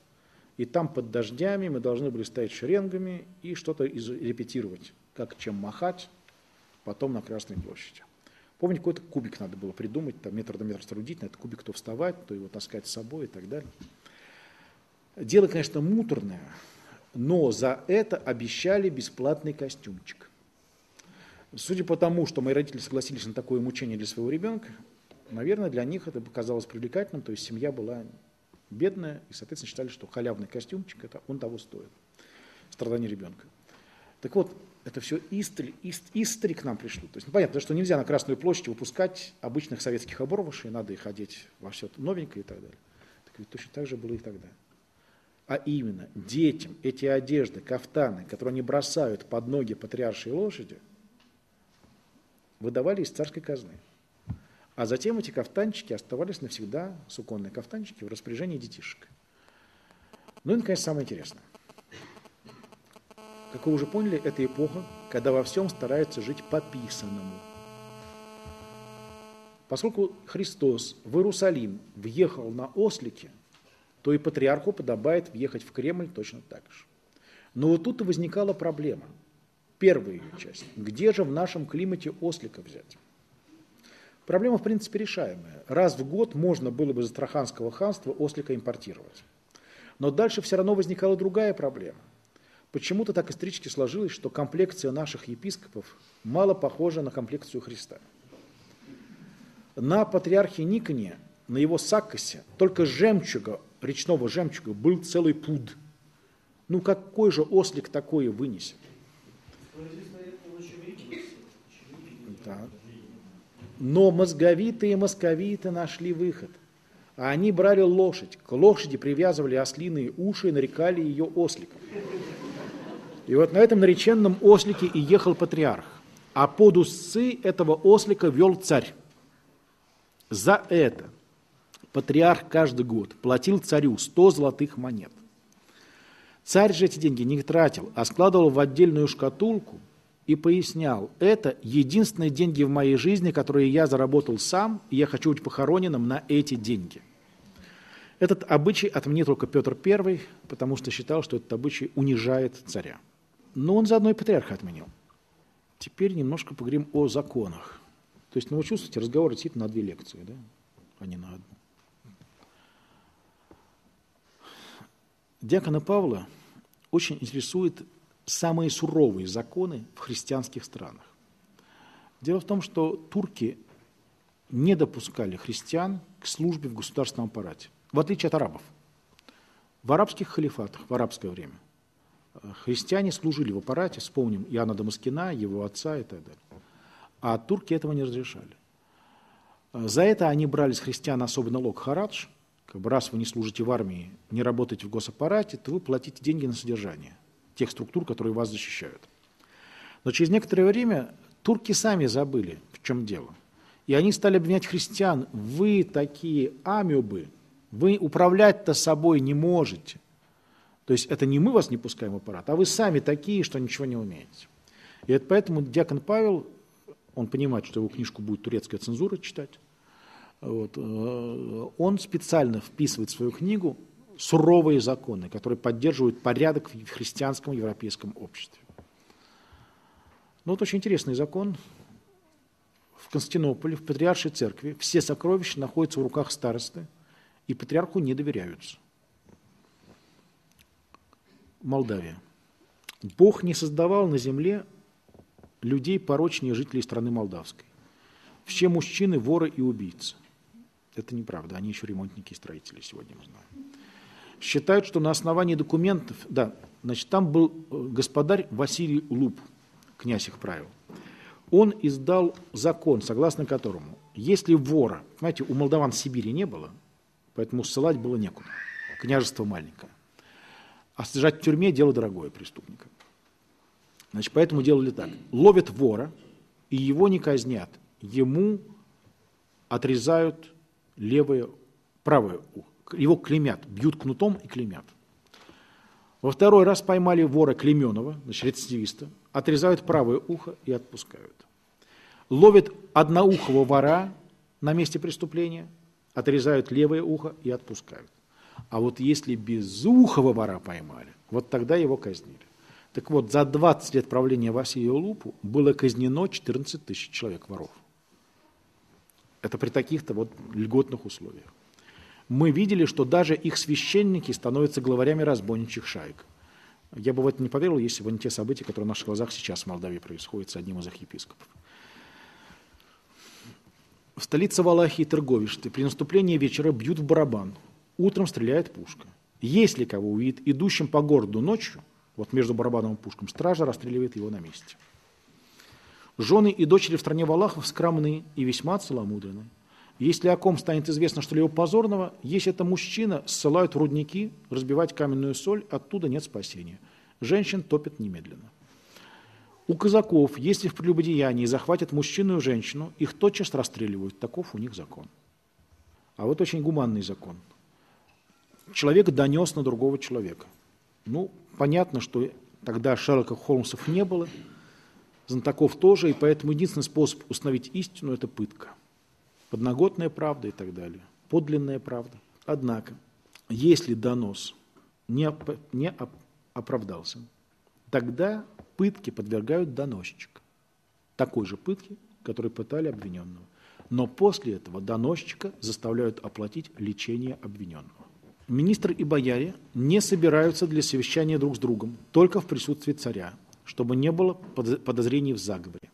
и там под дождями мы должны были стоять шеренгами и что-то репетировать, как чем махать потом на Красной площади. Помню, какой-то кубик надо было придумать, там метр на метр соорудить, на этот кубик то вставать, то его таскать с собой и так далее. Дело, конечно, муторное, но за это обещали бесплатный костюмчик. Судя по тому, что мои родители согласились на такое мучение для своего ребенка, наверное, для них это показалось привлекательным, то есть семья была бедная, и, соответственно, считали, что халявный костюмчик, это он того стоит, страдание ребенка. Так вот, это все истри, ист, истри к нам пришло. То есть, понятно, что нельзя на Красную площадь выпускать обычных советских оборвышей, надо их одеть во все новенькое и так далее. Так ведь точно так же было и тогда. А именно, детям эти одежды, кафтаны, которые они бросают под ноги патриаршей лошади, выдавали из царской казны. А затем эти кафтанчики оставались навсегда, суконные кафтанчики, в распоряжении детишек. Ну и, наконец, самое интересное. Как вы уже поняли, это эпоха, когда во всем стараются жить по писаному. Поскольку Христос в Иерусалим въехал на ослике, то и патриарху подобает въехать в Кремль точно так же. Но вот тут и возникала проблема. Первая ее часть. Где же в нашем климате ослика взять? Проблема, в принципе, решаемая. Раз в год можно было бы из Астраханского ханства ослика импортировать. Но дальше все равно возникала другая проблема. Почему-то так исторически сложилось, что комплекция наших епископов мало похожа на комплекцию Христа. На патриархе Никоне, на его саккосе, только жемчуга, речного жемчуга, был целый пуд. Ну какой же ослик такое вынесет? Да. Но мозговитые и московиты нашли выход. А они брали лошадь. К лошади привязывали ослиные уши и нарекали ее осликом. И вот на этом нареченном ослике и ехал патриарх. А под усы этого ослика вел царь. За это патриарх каждый год платил царю сто золотых монет. Царь же эти деньги не тратил, а складывал в отдельную шкатулку и пояснял, это единственные деньги в моей жизни, которые я заработал сам, и я хочу быть похороненным на эти деньги. Этот обычай отменил только Петр Первый, потому что считал, что этот обычай унижает царя. Но он заодно и патриарха отменил. Теперь немножко поговорим о законах. То есть, ну вы чувствуете, разговор летит на две лекции, да? А не на одну. Диакона Павла очень интересует самые суровые законы в христианских странах. Дело в том, что турки не допускали христиан к службе в государственном аппарате, в отличие от арабов. В арабских халифатах, в арабское время, христиане служили в аппарате, вспомним Иоанна Дамаскина, его отца и так далее. А турки этого не разрешали. За это они брали с христиан особый налог харадж, как бы раз вы не служите в армии, не работаете в госаппарате, то вы платите деньги на содержание тех структур, которые вас защищают. Но через некоторое время Турки сами забыли, в чем дело. И они стали обвинять христиан: вы такие амебы, вы управлять-то собой не можете. То есть это не мы вас не пускаем в аппарат, а вы сами такие, что ничего не умеете. И это поэтому диакон Павел, он понимает, что его книжку будет турецкая цензура читать, вот, он специально вписывает в свою книгу суровые законы, которые поддерживают порядок в христианском европейском обществе. Ну вот очень интересный закон. В Константинополе, в Патриаршей церкви все сокровища находятся в руках старосты, и патриарху не доверяются. Молдавия. Бог не создавал на земле людей порочнее жителей страны молдавской. Все мужчины – воры и убийцы. Это неправда, они еще ремонтники и строители, сегодня мы знаем. Считают, что на основании документов, да, значит, там был господарь Василий Луб, князь их правил. Он издал закон, согласно которому, если вора, знаете, у молдаван Сибири не было, поэтому ссылать было некуда, княжество маленькое. А содержать в тюрьме – дело дорогое преступника. Значит, поэтому делали так. Ловят вора, и его не казнят. Ему отрезают левое, правое ухо. Его клеймят, бьют кнутом и клеймят. Во второй раз поймали вора клейменного, значит, рецидивиста, отрезают правое ухо и отпускают. Ловят одноухого вора на месте преступления, отрезают левое ухо и отпускают. А вот если безухого вора поймали, вот тогда его казнили. Так вот, за двадцать лет правления Василия Лупу было казнено четырнадцать тысяч человек воров. Это при таких-то вот льготных условиях. Мы видели, что даже их священники становятся главарями разбойничьих шаек. Я бы в это не поверил, если бы не те события, которые в наших глазах сейчас в Молдавии происходят с одним из их епископов. В столице Валахии Тырговишты при наступлении вечера бьют в барабан. Утром стреляет пушка. Если кого увидит идущим по городу ночью, вот между барабаном и пушком, стража расстреливает его на месте. Жены и дочери в стране валахов скромны и весьма целомудрены. Если о ком станет известно, что ли его позорного, если это мужчина, ссылают в рудники разбивать каменную соль, оттуда нет спасения. Женщин топят немедленно. У казаков, если в прелюбодеянии захватят мужчину и женщину, их тотчас расстреливают. Таков у них закон. А вот очень гуманный закон. Человек донес на другого человека. Ну, понятно, что тогда Шерлока Холмсов не было, знатоков тоже, и поэтому единственный способ установить истину – это пытка. Подноготная правда и так далее, подлинная правда. Однако, если донос не, оп- не оп- оправдался, тогда пытки подвергают доносчика, такой же пытке, которой пытали обвиненного. Но после этого доносчика заставляют оплатить лечение обвиненного. Министры и бояре не собираются для совещания друг с другом, только в присутствии царя, чтобы не было подозрений в заговоре.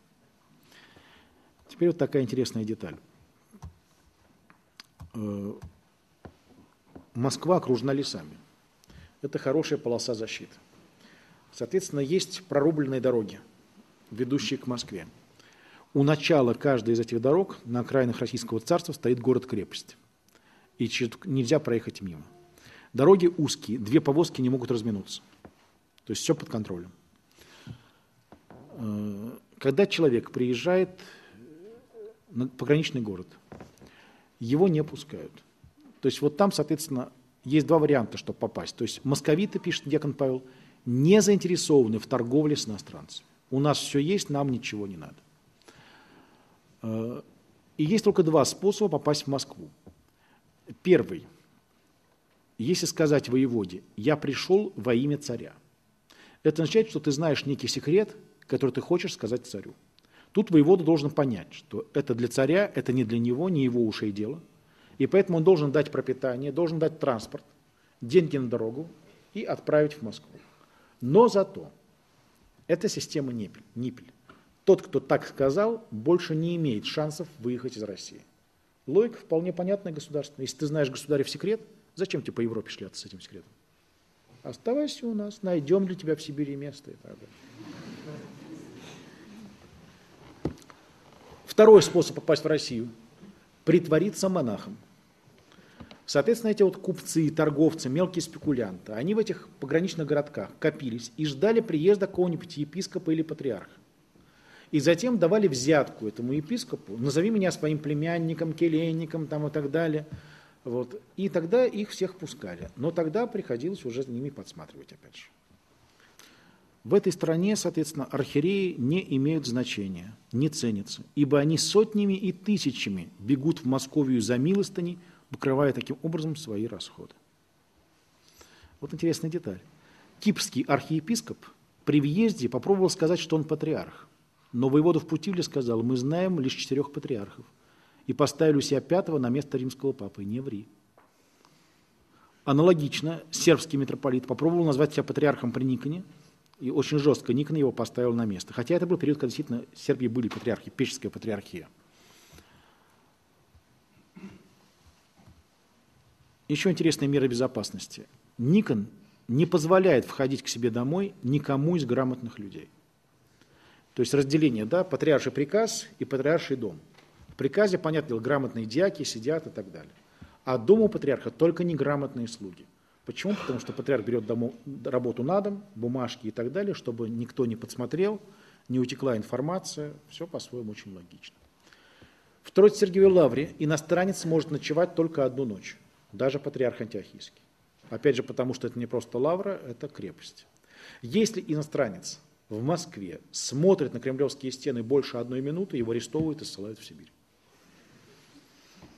Теперь вот такая интересная деталь. Москва окружена лесами. Это хорошая полоса защиты. Соответственно, есть прорубленные дороги, ведущие к Москве. У начала каждой из этих дорог на окраинах Российского царства стоит город-крепость. И нельзя проехать мимо. Дороги узкие, две повозки не могут разминуться. То есть все под контролем. Когда человек приезжает в пограничный город, его не пускают. То есть вот там, соответственно, есть два варианта, чтобы попасть. То есть московиты, пишет диакон Павел, не заинтересованы в торговле с иностранцами. У нас все есть, нам ничего не надо. И есть только два способа попасть в Москву. Первый. Если сказать воеводе: я пришел во имя царя, это означает, что ты знаешь некий секрет, который ты хочешь сказать царю. Тут воевода должен понять, что это для царя, это не для него, не его ушей дело. И поэтому он должен дать пропитание, должен дать транспорт, деньги на дорогу и отправить в Москву. Но зато это система Ниппель. Тот, кто так сказал, больше не имеет шансов выехать из России. Логика вполне понятная государственная. Если ты знаешь государев секрет, зачем тебе по Европе шляться с этим секретом? Оставайся у нас, найдем для тебя в Сибири место и так далее. Второй способ попасть в Россию – притвориться монахом. Соответственно, эти вот купцы, торговцы, мелкие спекулянты, они в этих пограничных городках копились и ждали приезда какого-нибудь епископа или патриарха. и затем давали взятку этому епископу, назови меня своим племянником, келейником там, и так далее. Вот. И тогда их всех пускали, но тогда приходилось уже за ними подсматривать опять же. В этой стране, соответственно, архиереи не имеют значения, не ценятся, ибо они сотнями и тысячами бегут в Московию за милостыней, покрывая таким образом свои расходы. Вот интересная деталь. Кипрский архиепископ при въезде попробовал сказать, что он патриарх, но воевода в Путивле сказал: мы знаем лишь четырех патриархов, и поставили у себя пятого на место римского папы, не ври. Аналогично сербский митрополит попробовал назвать себя патриархом при Никоне, и очень жестко Никон его поставил на место. Хотя это был период, когда действительно в Сербии были патриархи, печеская патриархия. Еще интересные меры безопасности. Никон не позволяет входить к себе домой никому из грамотных людей. То есть разделение, да, патриарший приказ и патриарший дом. В приказе, понятно, грамотные диаки сидят и так далее. А дом у патриарха только неграмотные слуги. Почему? Потому что патриарх берет дому, работу на дом, бумажки и так далее, чтобы никто не подсмотрел, не утекла информация. Все по-своему очень логично. В Троице-Сергиевой Лавре иностранец может ночевать только одну ночь, даже патриарх антиохийский. Опять же, потому что это не просто лавра, это крепость. Если иностранец в Москве смотрит на кремлевские стены больше одной минуты, его арестовывают и ссылают в Сибирь.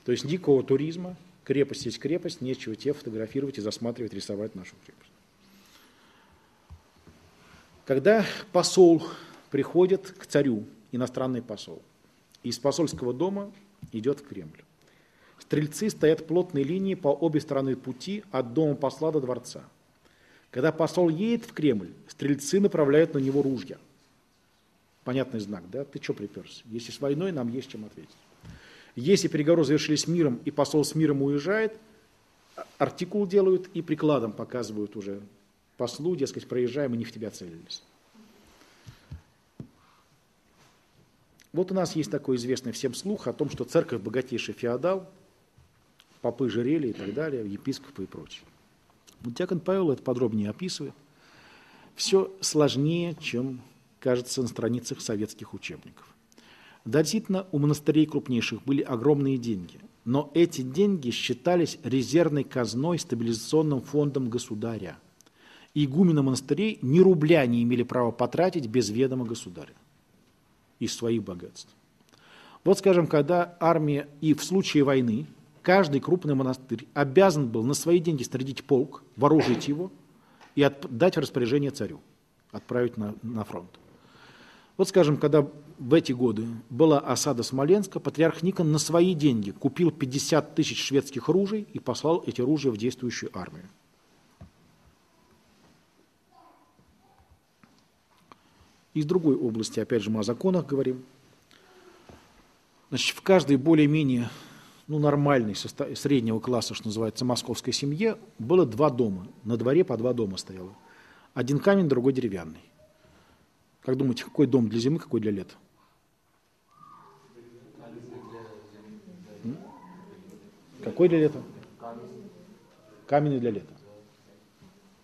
То есть никакого туризма. Крепость есть крепость, нечего тебе фотографировать и засматривать, рисовать нашу крепость. Когда посол приходит к царю, иностранный посол, из посольского дома идет в Кремль. Стрельцы стоят плотной линией по обе стороны пути от дома посла до дворца. Когда посол едет в Кремль, стрельцы направляют на него ружья. Понятный знак, да? Ты что приперся? Если с войной, нам есть чем ответить. Если переговоры завершились миром, и посол с миром уезжает, артикул делают и прикладом показывают уже послу, дескать, проезжаем, мы не в тебя целились. Вот у нас есть такой известный всем слух о том, что церковь богатейший феодал, попы жерели и так далее, епископы и прочее. Вот диакон Павел это подробнее описывает. Все сложнее, чем кажется на страницах советских учебников. Да, действительно, у монастырей крупнейших были огромные деньги, но эти деньги считались резервной казной, стабилизационным фондом государя. Игумены монастырей ни рубля не имели права потратить без ведома государя из своих богатств. Вот, скажем, когда армия и в случае войны каждый крупный монастырь обязан был на свои деньги снарядить полк, вооружить его и отдать в распоряжение царю, отправить на, на фронт. Вот, скажем, когда в эти годы была осада Смоленска, патриарх Никон на свои деньги купил пятьдесят тысяч шведских ружей и послал эти ружья в действующую армию. Из другой области, опять же, мы о законах говорим. Значит, в каждой более-менее ну, нормальной, среднего класса, что называется, московской семье было два дома. На дворе по два дома стояло. Один камень, другой деревянный. Как думаете, какой дом для зимы, какой для лета? Какой для лета? Каменный для лета.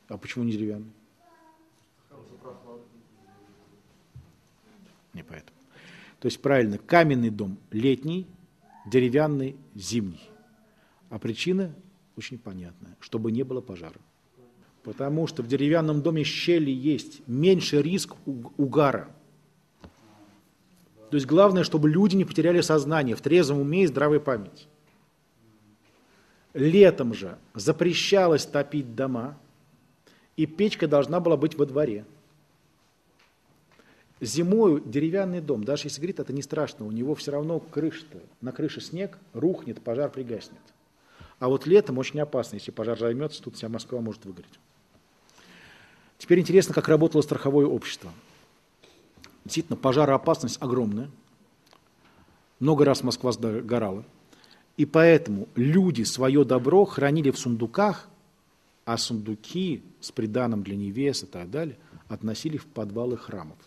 А почему не деревянный? Не поэтому. То есть правильно, каменный дом летний, деревянный зимний. А причина очень понятная, чтобы не было пожара. Потому что в деревянном доме щели есть, меньше риск угара. То есть главное, чтобы люди не потеряли сознание, в трезвом уме и здравой памяти. Летом же запрещалось топить дома, и печка должна была быть во дворе. Зимою деревянный дом, даже если говорит, это не страшно, у него все равно крыша-то, на крыше снег, рухнет, пожар пригаснет. А вот летом очень опасно, если пожар займется, тут вся Москва может выгореть. Теперь интересно, как работало страховое общество. Действительно, пожароопасность огромная. Много раз Москва сгорала. И поэтому люди свое добро хранили в сундуках, а сундуки с приданым для невест и так далее относили в подвалы храмов.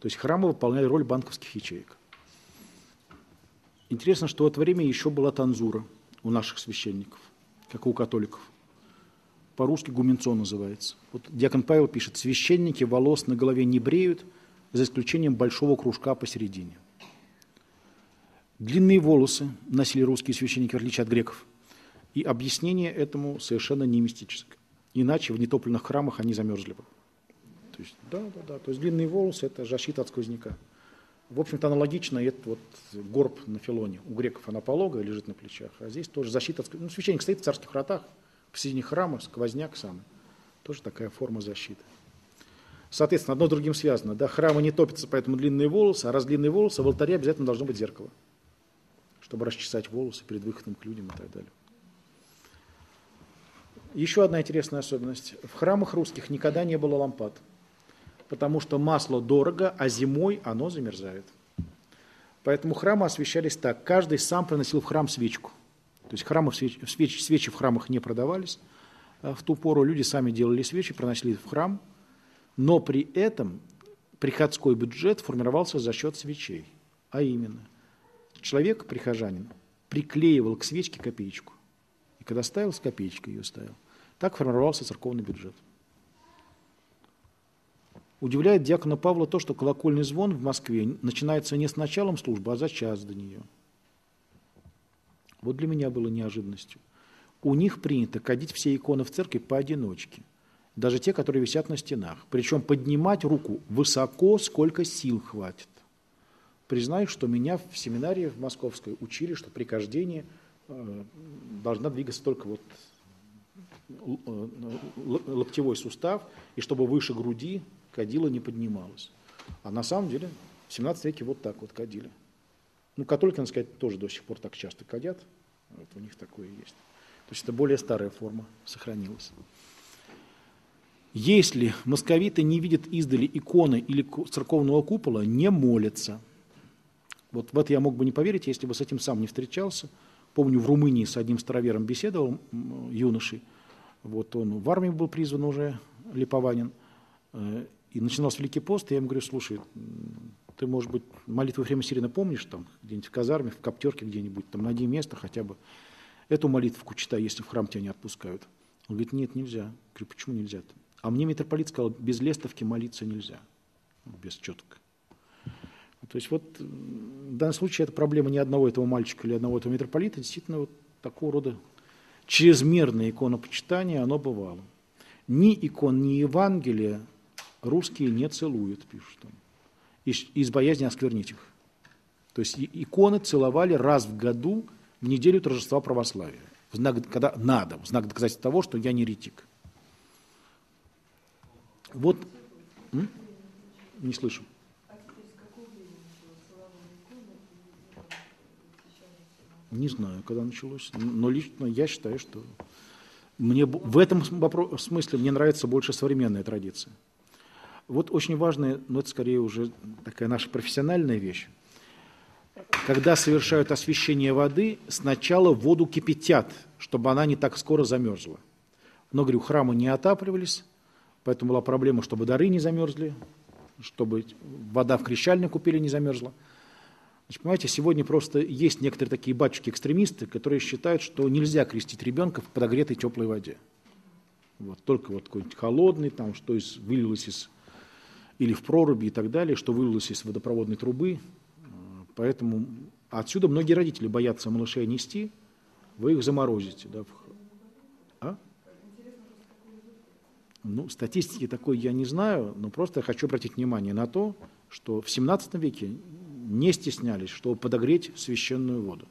То есть храмы выполняли роль банковских ячеек. Интересно, что в это время еще была танзура у наших священников, как и у католиков. По-русски гуменцо называется. Вот диакон Павел пишет: священники волос на голове не бреют, за исключением большого кружка посередине. Длинные волосы носили русские священники, в отличие от греков, и объяснение этому совершенно не мистическое. Иначе в нетопленных храмах они замерзли бы. То есть, да, да, да. То есть длинные волосы – это защита от сквозняка. В общем-то, аналогично, и это вот горб на филоне. У греков она пологая, лежит на плечах, а здесь тоже защита от сквозняка. Ну, священник стоит в царских вратах, посередине храма, сквозняк сам. Тоже такая форма защиты. Соответственно, одно с другим связано. Да? Храмы не топятся, поэтому длинные волосы, а раз длинные волосы, в алтаре обязательно должно быть зеркало, чтобы расчесать волосы перед выходом к людям и так далее. Еще одна интересная особенность. В храмах русских никогда не было лампад, потому что масло дорого, а зимой оно замерзает. Поэтому храмы освещались так. Каждый сам приносил в храм свечку. То есть храмы, свечи, свечи в храмах не продавались. В ту пору люди сами делали свечи, приносили в храм. Но при этом приходской бюджет формировался за счет свечей. А именно, человек, прихожанин, приклеивал к свечке копеечку. Когда ставил, с копеечкой ее ставил. Так формировался церковный бюджет. Удивляет диакона Павла то, что колокольный звон в Москве начинается не с началом службы, а за час до нее. Вот для меня было неожиданностью. У них принято кадить все иконы в церкви поодиночке, даже те, которые висят на стенах. Причем поднимать руку высоко, сколько сил хватит. Признаю, что меня в семинарии в Московской учили, что при кождении должна двигаться только вот локтевой сустав, и чтобы выше груди кадила не поднималась. А на самом деле в семнадцатом веке вот так вот кадили. Ну, католики, надо сказать, тоже до сих пор так часто кадят. Вот у них такое есть. То есть это более старая форма сохранилась. Если московиты не видят издали иконы или церковного купола, не молятся. Вот в это я мог бы не поверить, если бы с этим сам не встречался. Помню, в Румынии с одним старовером беседовал, юношей. Вот он в армии был призван уже, липованин. И начинался Великий пост, и я ему говорю: слушай, ты, может быть, молитву Ефрема Сирина помнишь, там, где-нибудь в казарме, в коптерке где-нибудь, там, найди место хотя бы. Эту молитву читай, если в храм тебя не отпускают. Он говорит: нет, нельзя. Я говорю: почему нельзя-то? А мне митрополит сказал: без лестовки молиться нельзя. Без четко. То есть вот в данном случае это проблема не одного этого мальчика или одного этого митрополита, действительно вот такого рода чрезмерное иконопочитание оно бывало. Ни икон, ни Евангелия русские не целуют, пишут там, из, из боязни осквернить их. То есть иконы целовали раз в году в неделю торжества православия, в знак, когда надо, в знак доказательства того, что я не еретик. Вот, м? Не слышу. Не знаю, когда началось, но лично я считаю, что мне в этом смысле мне нравится больше современная традиция. Вот очень важная, но это скорее уже такая наша профессиональная вещь. Когда совершают освящение воды, сначала воду кипятят, чтобы она не так скоро замерзла. Но, говорю, храмы не отапливались, поэтому была проблема, чтобы дары не замерзли, чтобы вода в крещальной купели не замерзла. Значит, понимаете, сегодня просто есть некоторые такие батюшки-экстремисты, которые считают, что нельзя крестить ребенка в подогретой теплой воде. Вот, только вот какой-нибудь холодный, там, что из, вылилось из, или в проруби и так далее, что вылилось из водопроводной трубы. Поэтому отсюда многие родители боятся малышей нести, вы их заморозите. Да? А? Ну, статистики такой я не знаю, но просто хочу обратить внимание на то, что в семнадцатом веке не стеснялись, чтобы подогреть священную воду.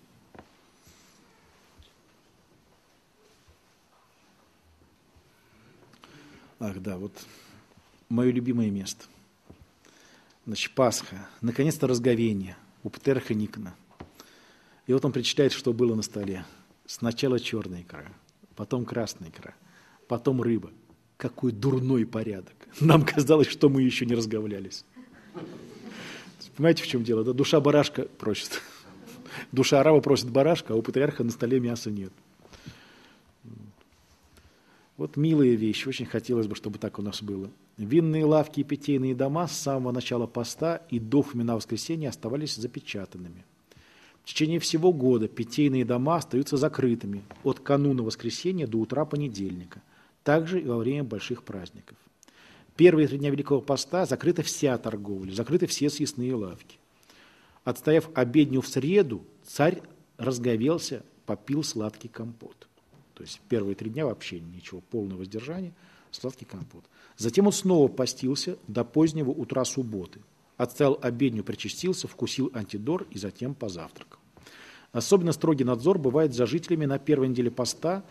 Ах, да, вот мое любимое место. Значит, Пасха, наконец-то разговение у Патриарха Никона. И вот он перечисляет, что было на столе. Сначала черная икра, потом красная икра, потом рыба. Какой дурной порядок. Нам казалось, что мы еще не разговлялись. Понимаете, в чем дело? Да, душа барашка просит. Душа араба просит барашка, а у патриарха на столе мяса нет. Вот милые вещи. Очень хотелось бы, чтобы так у нас было. Винные лавки и питейные дома с самого начала поста и до Фомина воскресенья оставались запечатанными. В течение всего года питейные дома остаются закрытыми от кануна воскресенья до утра понедельника, также и во время больших праздников. первые три дня Великого Поста закрыта вся торговля, закрыты все съестные лавки. Отстояв обедню в среду, царь разговелся, попил сладкий компот. То есть первые три дня вообще ничего, полное воздержание, сладкий компот. Затем он снова постился до позднего утра субботы. Отстоял обедню, причастился, вкусил антидор и затем позавтракал. Особенно строгий надзор бывает за жителями на первой неделе поста,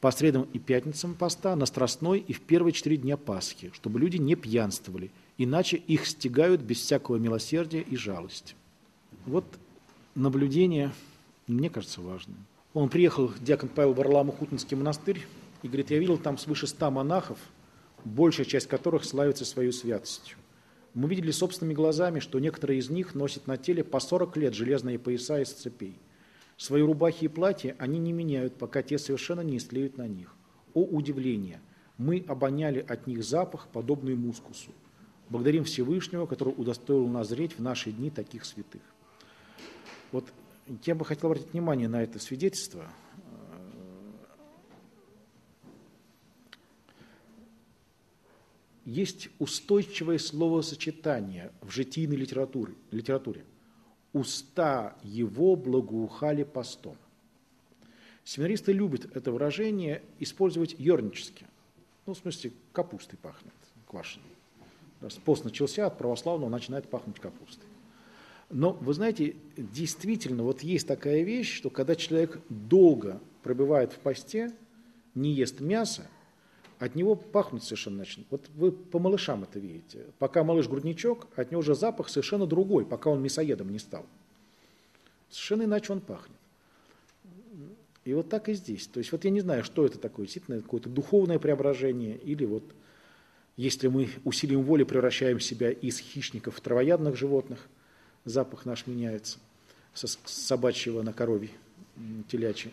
по средам и пятницам поста, на Страстной и в первые четыре дня Пасхи, чтобы люди не пьянствовали, иначе их стягают без всякого милосердия и жалости. Вот наблюдение, мне кажется, важным. Он приехал, диакон Павел, в Варлам Хутинский монастырь, и говорит: я видел там свыше ста монахов, большая часть которых славится своей святостью. Мы видели собственными глазами, что некоторые из них носят на теле по сорок лет железные пояса из цепей. Свои рубахи и платья они не меняют, пока те совершенно не истлеют на них. О удивление! Мы обоняли от них запах, подобный мускусу. Благодарим Всевышнего, который удостоил назреть в наши дни таких святых. Вот я бы хотел обратить внимание на это свидетельство. Есть устойчивое словосочетание в житийной литературе. литературе. «Уста его благоухали постом». Семинаристы любят это выражение использовать ернически. Ну, в смысле, капустой пахнет, квашеной. Пост начался, от православного начинает пахнуть капустой. Но, вы знаете, действительно, вот есть такая вещь, что когда человек долго пробывает в посте, не ест мясо, от него пахнуть совершенно начинает. Вот вы по малышам это видите. Пока малыш грудничок, от него уже запах совершенно другой, пока он мясоедом не стал. Совершенно иначе он пахнет. И вот так и здесь. То есть вот я не знаю, что это такое, действительно, какое-то духовное преображение, или вот если мы усилием воли превращаем себя из хищников в травоядных животных, запах наш меняется с собачьего на коровий, телячий.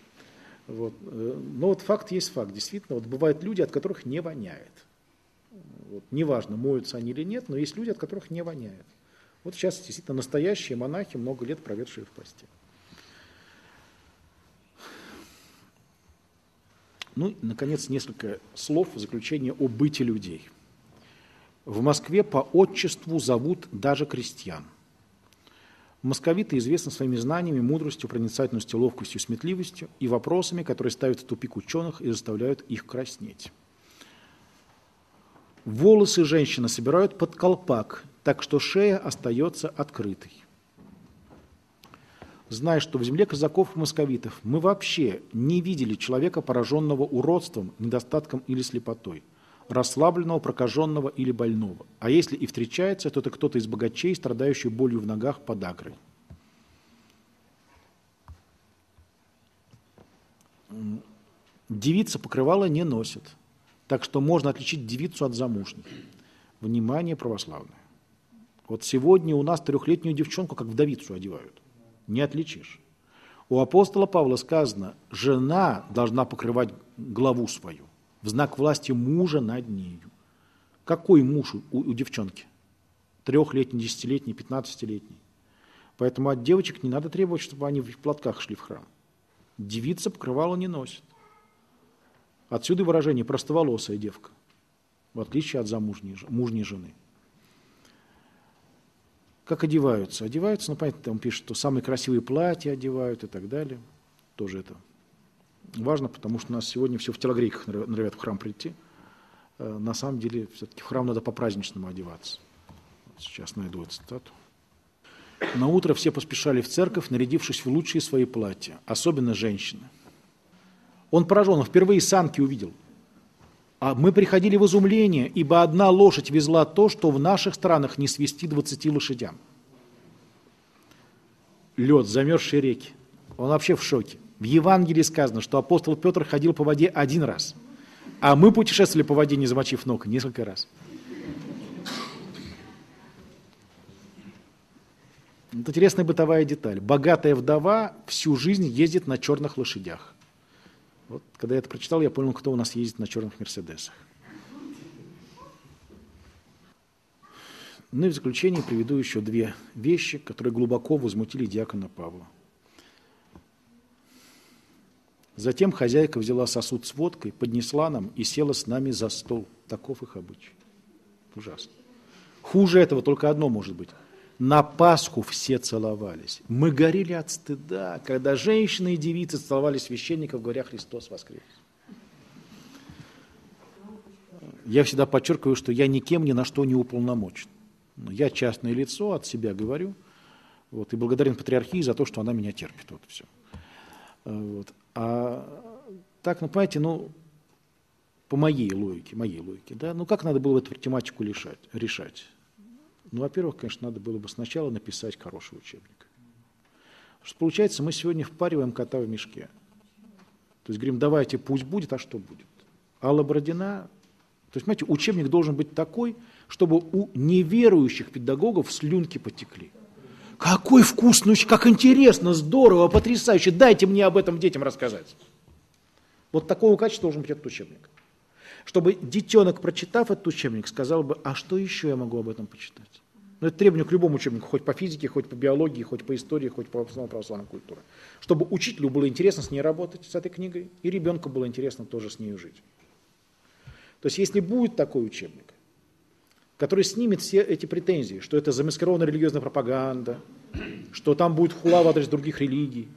Вот. Но вот факт есть факт. Действительно, вот бывают люди, от которых не воняет. Вот. Неважно, моются они или нет, но есть люди, от которых не воняет. Вот сейчас действительно настоящие монахи, много лет проведшие в посте. Ну и, наконец, несколько слов в заключение о быте людей. В Москве по отчеству зовут даже крестьян. Московиты известны своими знаниями, мудростью, проницательностью, ловкостью, сметливостью и вопросами, которые ставят в тупик ученых и заставляют их краснеть. Волосы женщины собирают под колпак, так что шея остается открытой. Зная, что в земле казаков и московитов мы вообще не видели человека, пораженного уродством, недостатком или слепотой, расслабленного, прокаженного или больного. А если и встречается, то это кто-то из богачей, страдающий болью в ногах, подагрой. Девица покрывала не носит, так что можно отличить девицу от замужней. Внимание православное. Вот сегодня у нас трехлетнюю девчонку как вдовицу одевают. Не отличишь. У апостола Павла сказано: жена должна покрывать главу свою, в знак власти мужа над нею. Какой муж у, у девчонки? Трехлетний, десятилетний, пятнадцатилетний. Поэтому от девочек не надо требовать, чтобы они в платках шли в храм. Девица покрывала не носит. Отсюда выражение «простоволосая девка», в отличие от замужней мужней жены. Как одеваются? Одеваются, ну, понятно, там пишут, что самые красивые платья одевают и так далее. Тоже это важно, потому что у нас сегодня все в телогрейках норовят в храм прийти. На самом деле, все-таки в храм надо по-праздничному одеваться. Сейчас найду эту цитату. «Наутро все поспешали в церковь, нарядившись в лучшие свои платья, особенно женщины. Он поражен, он впервые санки увидел. А мы приходили в изумление, ибо одна лошадь везла то, что в наших странах не свести двадцати лошадям». Лед, замерзшие реки. Он вообще в шоке. В Евангелии сказано, что апостол Петр ходил по воде один раз, а мы путешествовали по воде, не замочив ног, несколько раз. Вот интересная бытовая деталь. Богатая вдова всю жизнь ездит на черных лошадях. Вот, когда я это прочитал, я понял, кто у нас ездит на черных мерседесах. Ну и в заключение приведу еще две вещи, которые глубоко возмутили диакона Павла. Затем хозяйка взяла сосуд с водкой, поднесла нам и села с нами за стол. Таков их обычай. Ужасно. Хуже этого только одно может быть. На Пасху все целовались. Мы горели от стыда, когда женщины и девицы целовали священников, говоря: «Христос воскрес». Я всегда подчеркиваю, что я никем ни на что не уполномочен. Я частное лицо, от себя говорю. Вот, и благодарен патриархии за то, что она меня терпит. Вот, все. Вот. А так, ну, понимаете, ну, по моей логике, моей логике, да, ну, как надо было эту тематику решать? решать? Ну, во-первых, конечно, надо было бы сначала написать хороший учебник. Потому что, получается, мы сегодня впариваем кота в мешке. То есть говорим: давайте, пусть будет, а что будет? Алла Бородина... То есть, понимаете, учебник должен быть такой, чтобы у неверующих педагогов слюнки потекли. Какой вкусный, как интересно, здорово, потрясающе, дайте мне об этом детям рассказать. Вот такого качества должен быть этот учебник. Чтобы детенок, прочитав этот учебник, сказал бы: а что еще я могу об этом почитать? Но это требование к любому учебнику, хоть по физике, хоть по биологии, хоть по истории, хоть по основам православной культуры. Чтобы учителю было интересно с ней работать, с этой книгой, и ребенку было интересно тоже с нею жить. То есть, если будет такой учебник, который снимет все эти претензии, что это замаскированная религиозная пропаганда, что там будет хула в адрес других религий,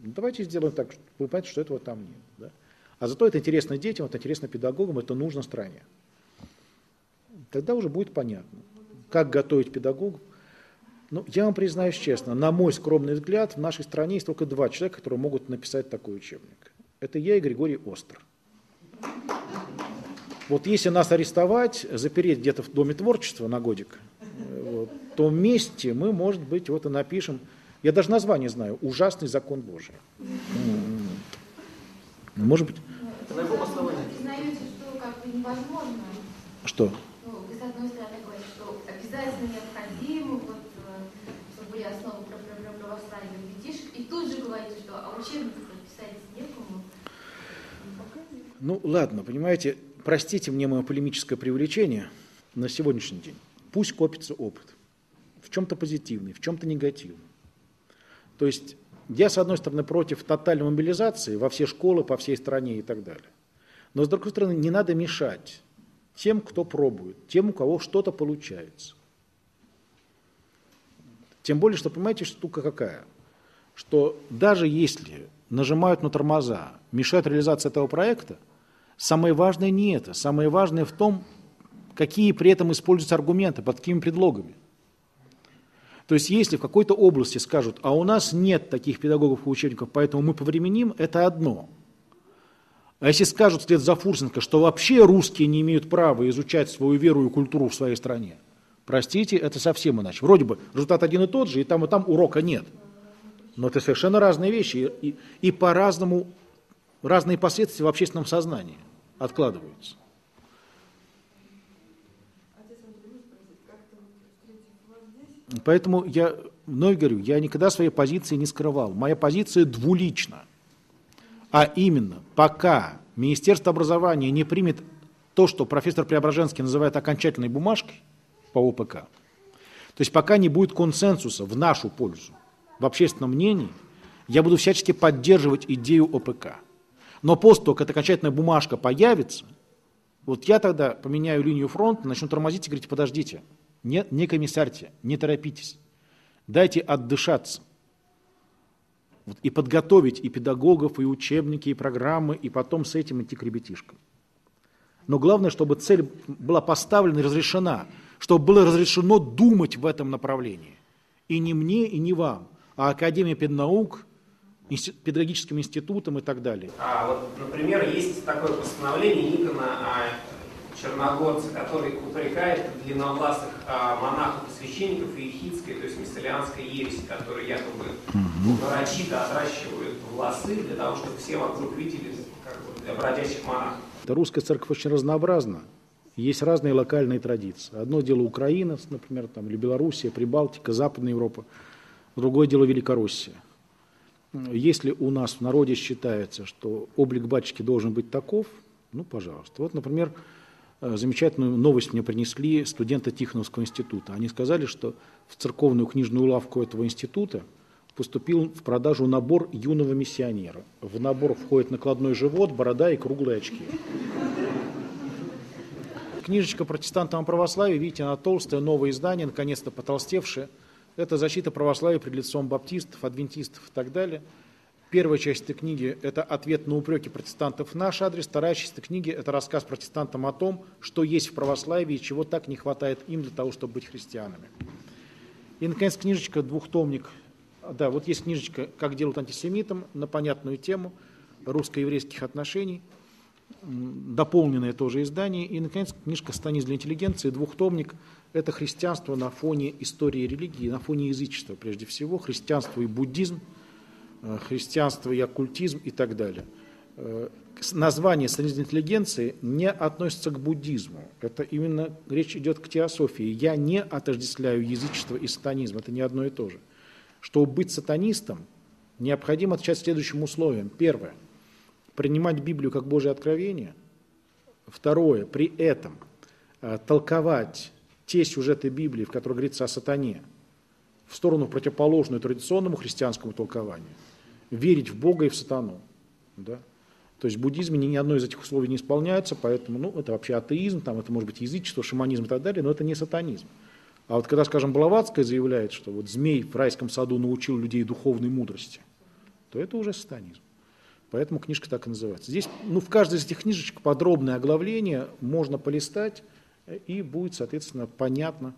давайте сделаем так, чтобы вы понимаете, что этого там нет. Да? А зато это интересно детям, это интересно педагогам, это нужно стране. Тогда уже будет понятно, как готовить педагогов. Ну, я вам признаюсь честно, на мой скромный взгляд, в нашей стране есть только два человека, которые могут написать такой учебник. Это я и Григорий Остер. Вот если нас арестовать, запереть где-то в Доме творчества на годик, вот, то вместе мы, может быть, вот и напишем, я даже название знаю, «Ужасный закон Божий». Может быть? Вы признаете, что как бы невозможно? Что? Вы, с одной стороны, говорите, что обязательно необходимо, вот, чтобы были основы православия для детишек, и тут же говорите, что а учебник писать некому. Ну, ладно, понимаете, простите мне мое полемическое привлечение на сегодняшний день. Пусть копится опыт. В чем-то позитивный, в чем-то негативный. То есть я, с одной стороны, против тотальной мобилизации во все школы, по всей стране и так далее. Но, с другой стороны, не надо мешать тем, кто пробует, тем, у кого что-то получается. Тем более, что, понимаете, штука какая? Что даже если нажимают на тормоза, мешают реализации этого проекта, самое важное не это. Самое важное в том, какие при этом используются аргументы, под какими предлогами. То есть если в какой-то области скажут: а у нас нет таких педагогов и учебников, поэтому мы повременим, это одно. А если скажут вслед за Фурсенко, что вообще русские не имеют права изучать свою веру и культуру в своей стране, простите, это совсем иначе. Вроде бы результат один и тот же, и там, и там урока нет. Но это совершенно разные вещи, и, и, и по-разному разные последствия в общественном сознании откладываются. Поэтому я вновь говорю, я никогда своей позиции не скрывал. Моя позиция двулична. А именно, пока Министерство образования не примет то, что профессор Преображенский называет окончательной бумажкой по ОПК, то есть пока не будет консенсуса в нашу пользу, в общественном мнении, я буду всячески поддерживать идею ОПК. Но после того, как эта окончательная бумажка появится, вот я тогда поменяю линию фронта, начну тормозить и говорить: подождите, не, не комиссарьте, не торопитесь, дайте отдышаться. Вот, и подготовить и педагогов, и учебники, и программы, и потом с этим идти к ребятишкам. Но главное, чтобы цель была поставлена и разрешена, чтобы было разрешено думать в этом направлении. И не мне, и не вам, а Академия педнаук, педагогическим институтом и так далее. А вот, например, есть такое постановление Никона о черногорце, который упрекает длинновласых монахов и священников иехидской, то есть миссалианской ереси, которые якобы нарочито отращивают волосы для того, чтобы все вокруг видели как бы, бродящих монахов. Русская церковь очень разнообразна. Есть разные локальные традиции. Одно дело Украина, например, там, или Белоруссия, Прибалтика, Западная Европа. Другое дело Великороссия. Если у нас в народе считается, что облик батюшки должен быть таков, ну, пожалуйста. Вот, например, замечательную новость мне принесли студенты Тихоновского института. Они сказали, что в церковную книжную лавку этого института поступил в продажу набор юного миссионера. В набор входит накладной живот, борода и круглые очки. книжечка протестантам о православии, видите, она толстая, новое издание, наконец-то потолстевшее. Это защита православия пред лицом баптистов, адвентистов и так далее. Первая часть этой книги – это ответ на упреки протестантов в наш адрес. Вторая часть этой книги – это рассказ протестантам о том, что есть в православии и чего так не хватает им для того, чтобы быть христианами. И, наконец, книжечка, двухтомник. Да, вот есть книжечка «Как делают антисемитам» на понятную тему русско-еврейских отношений. Дополненное тоже издание. И, наконец, книжка «Станис для интеллигенции», двухтомник. Это христианство на фоне истории религии, на фоне язычества прежде всего. Христианство и буддизм, христианство и оккультизм и так далее. Название «Станис для интеллигенции» не относится к буддизму. Это именно речь идет к теософии. Я не отождествляю язычество и сатанизм. Это не одно и то же. Чтобы быть сатанистом, необходимо отвечать следующим условиям. Первое. Принимать Библию как Божие откровение. Второе, при этом толковать те сюжеты Библии, в которых говорится о сатане, в сторону противоположную традиционному христианскому толкованию. Верить в Бога и в сатану. Да? То есть в буддизме ни одно из этих условий не исполняется, поэтому ну, это вообще атеизм, там, это может быть язычество, шаманизм и так далее, но это не сатанизм. А вот когда, скажем, Блаватская заявляет, что вот змей в райском саду научил людей духовной мудрости, то это уже сатанизм. Поэтому книжка так и называется. Здесь, ну, в каждой из этих книжечек подробное оглавление, можно полистать, и будет, соответственно, понятно,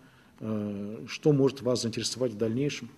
что может вас заинтересовать в дальнейшем.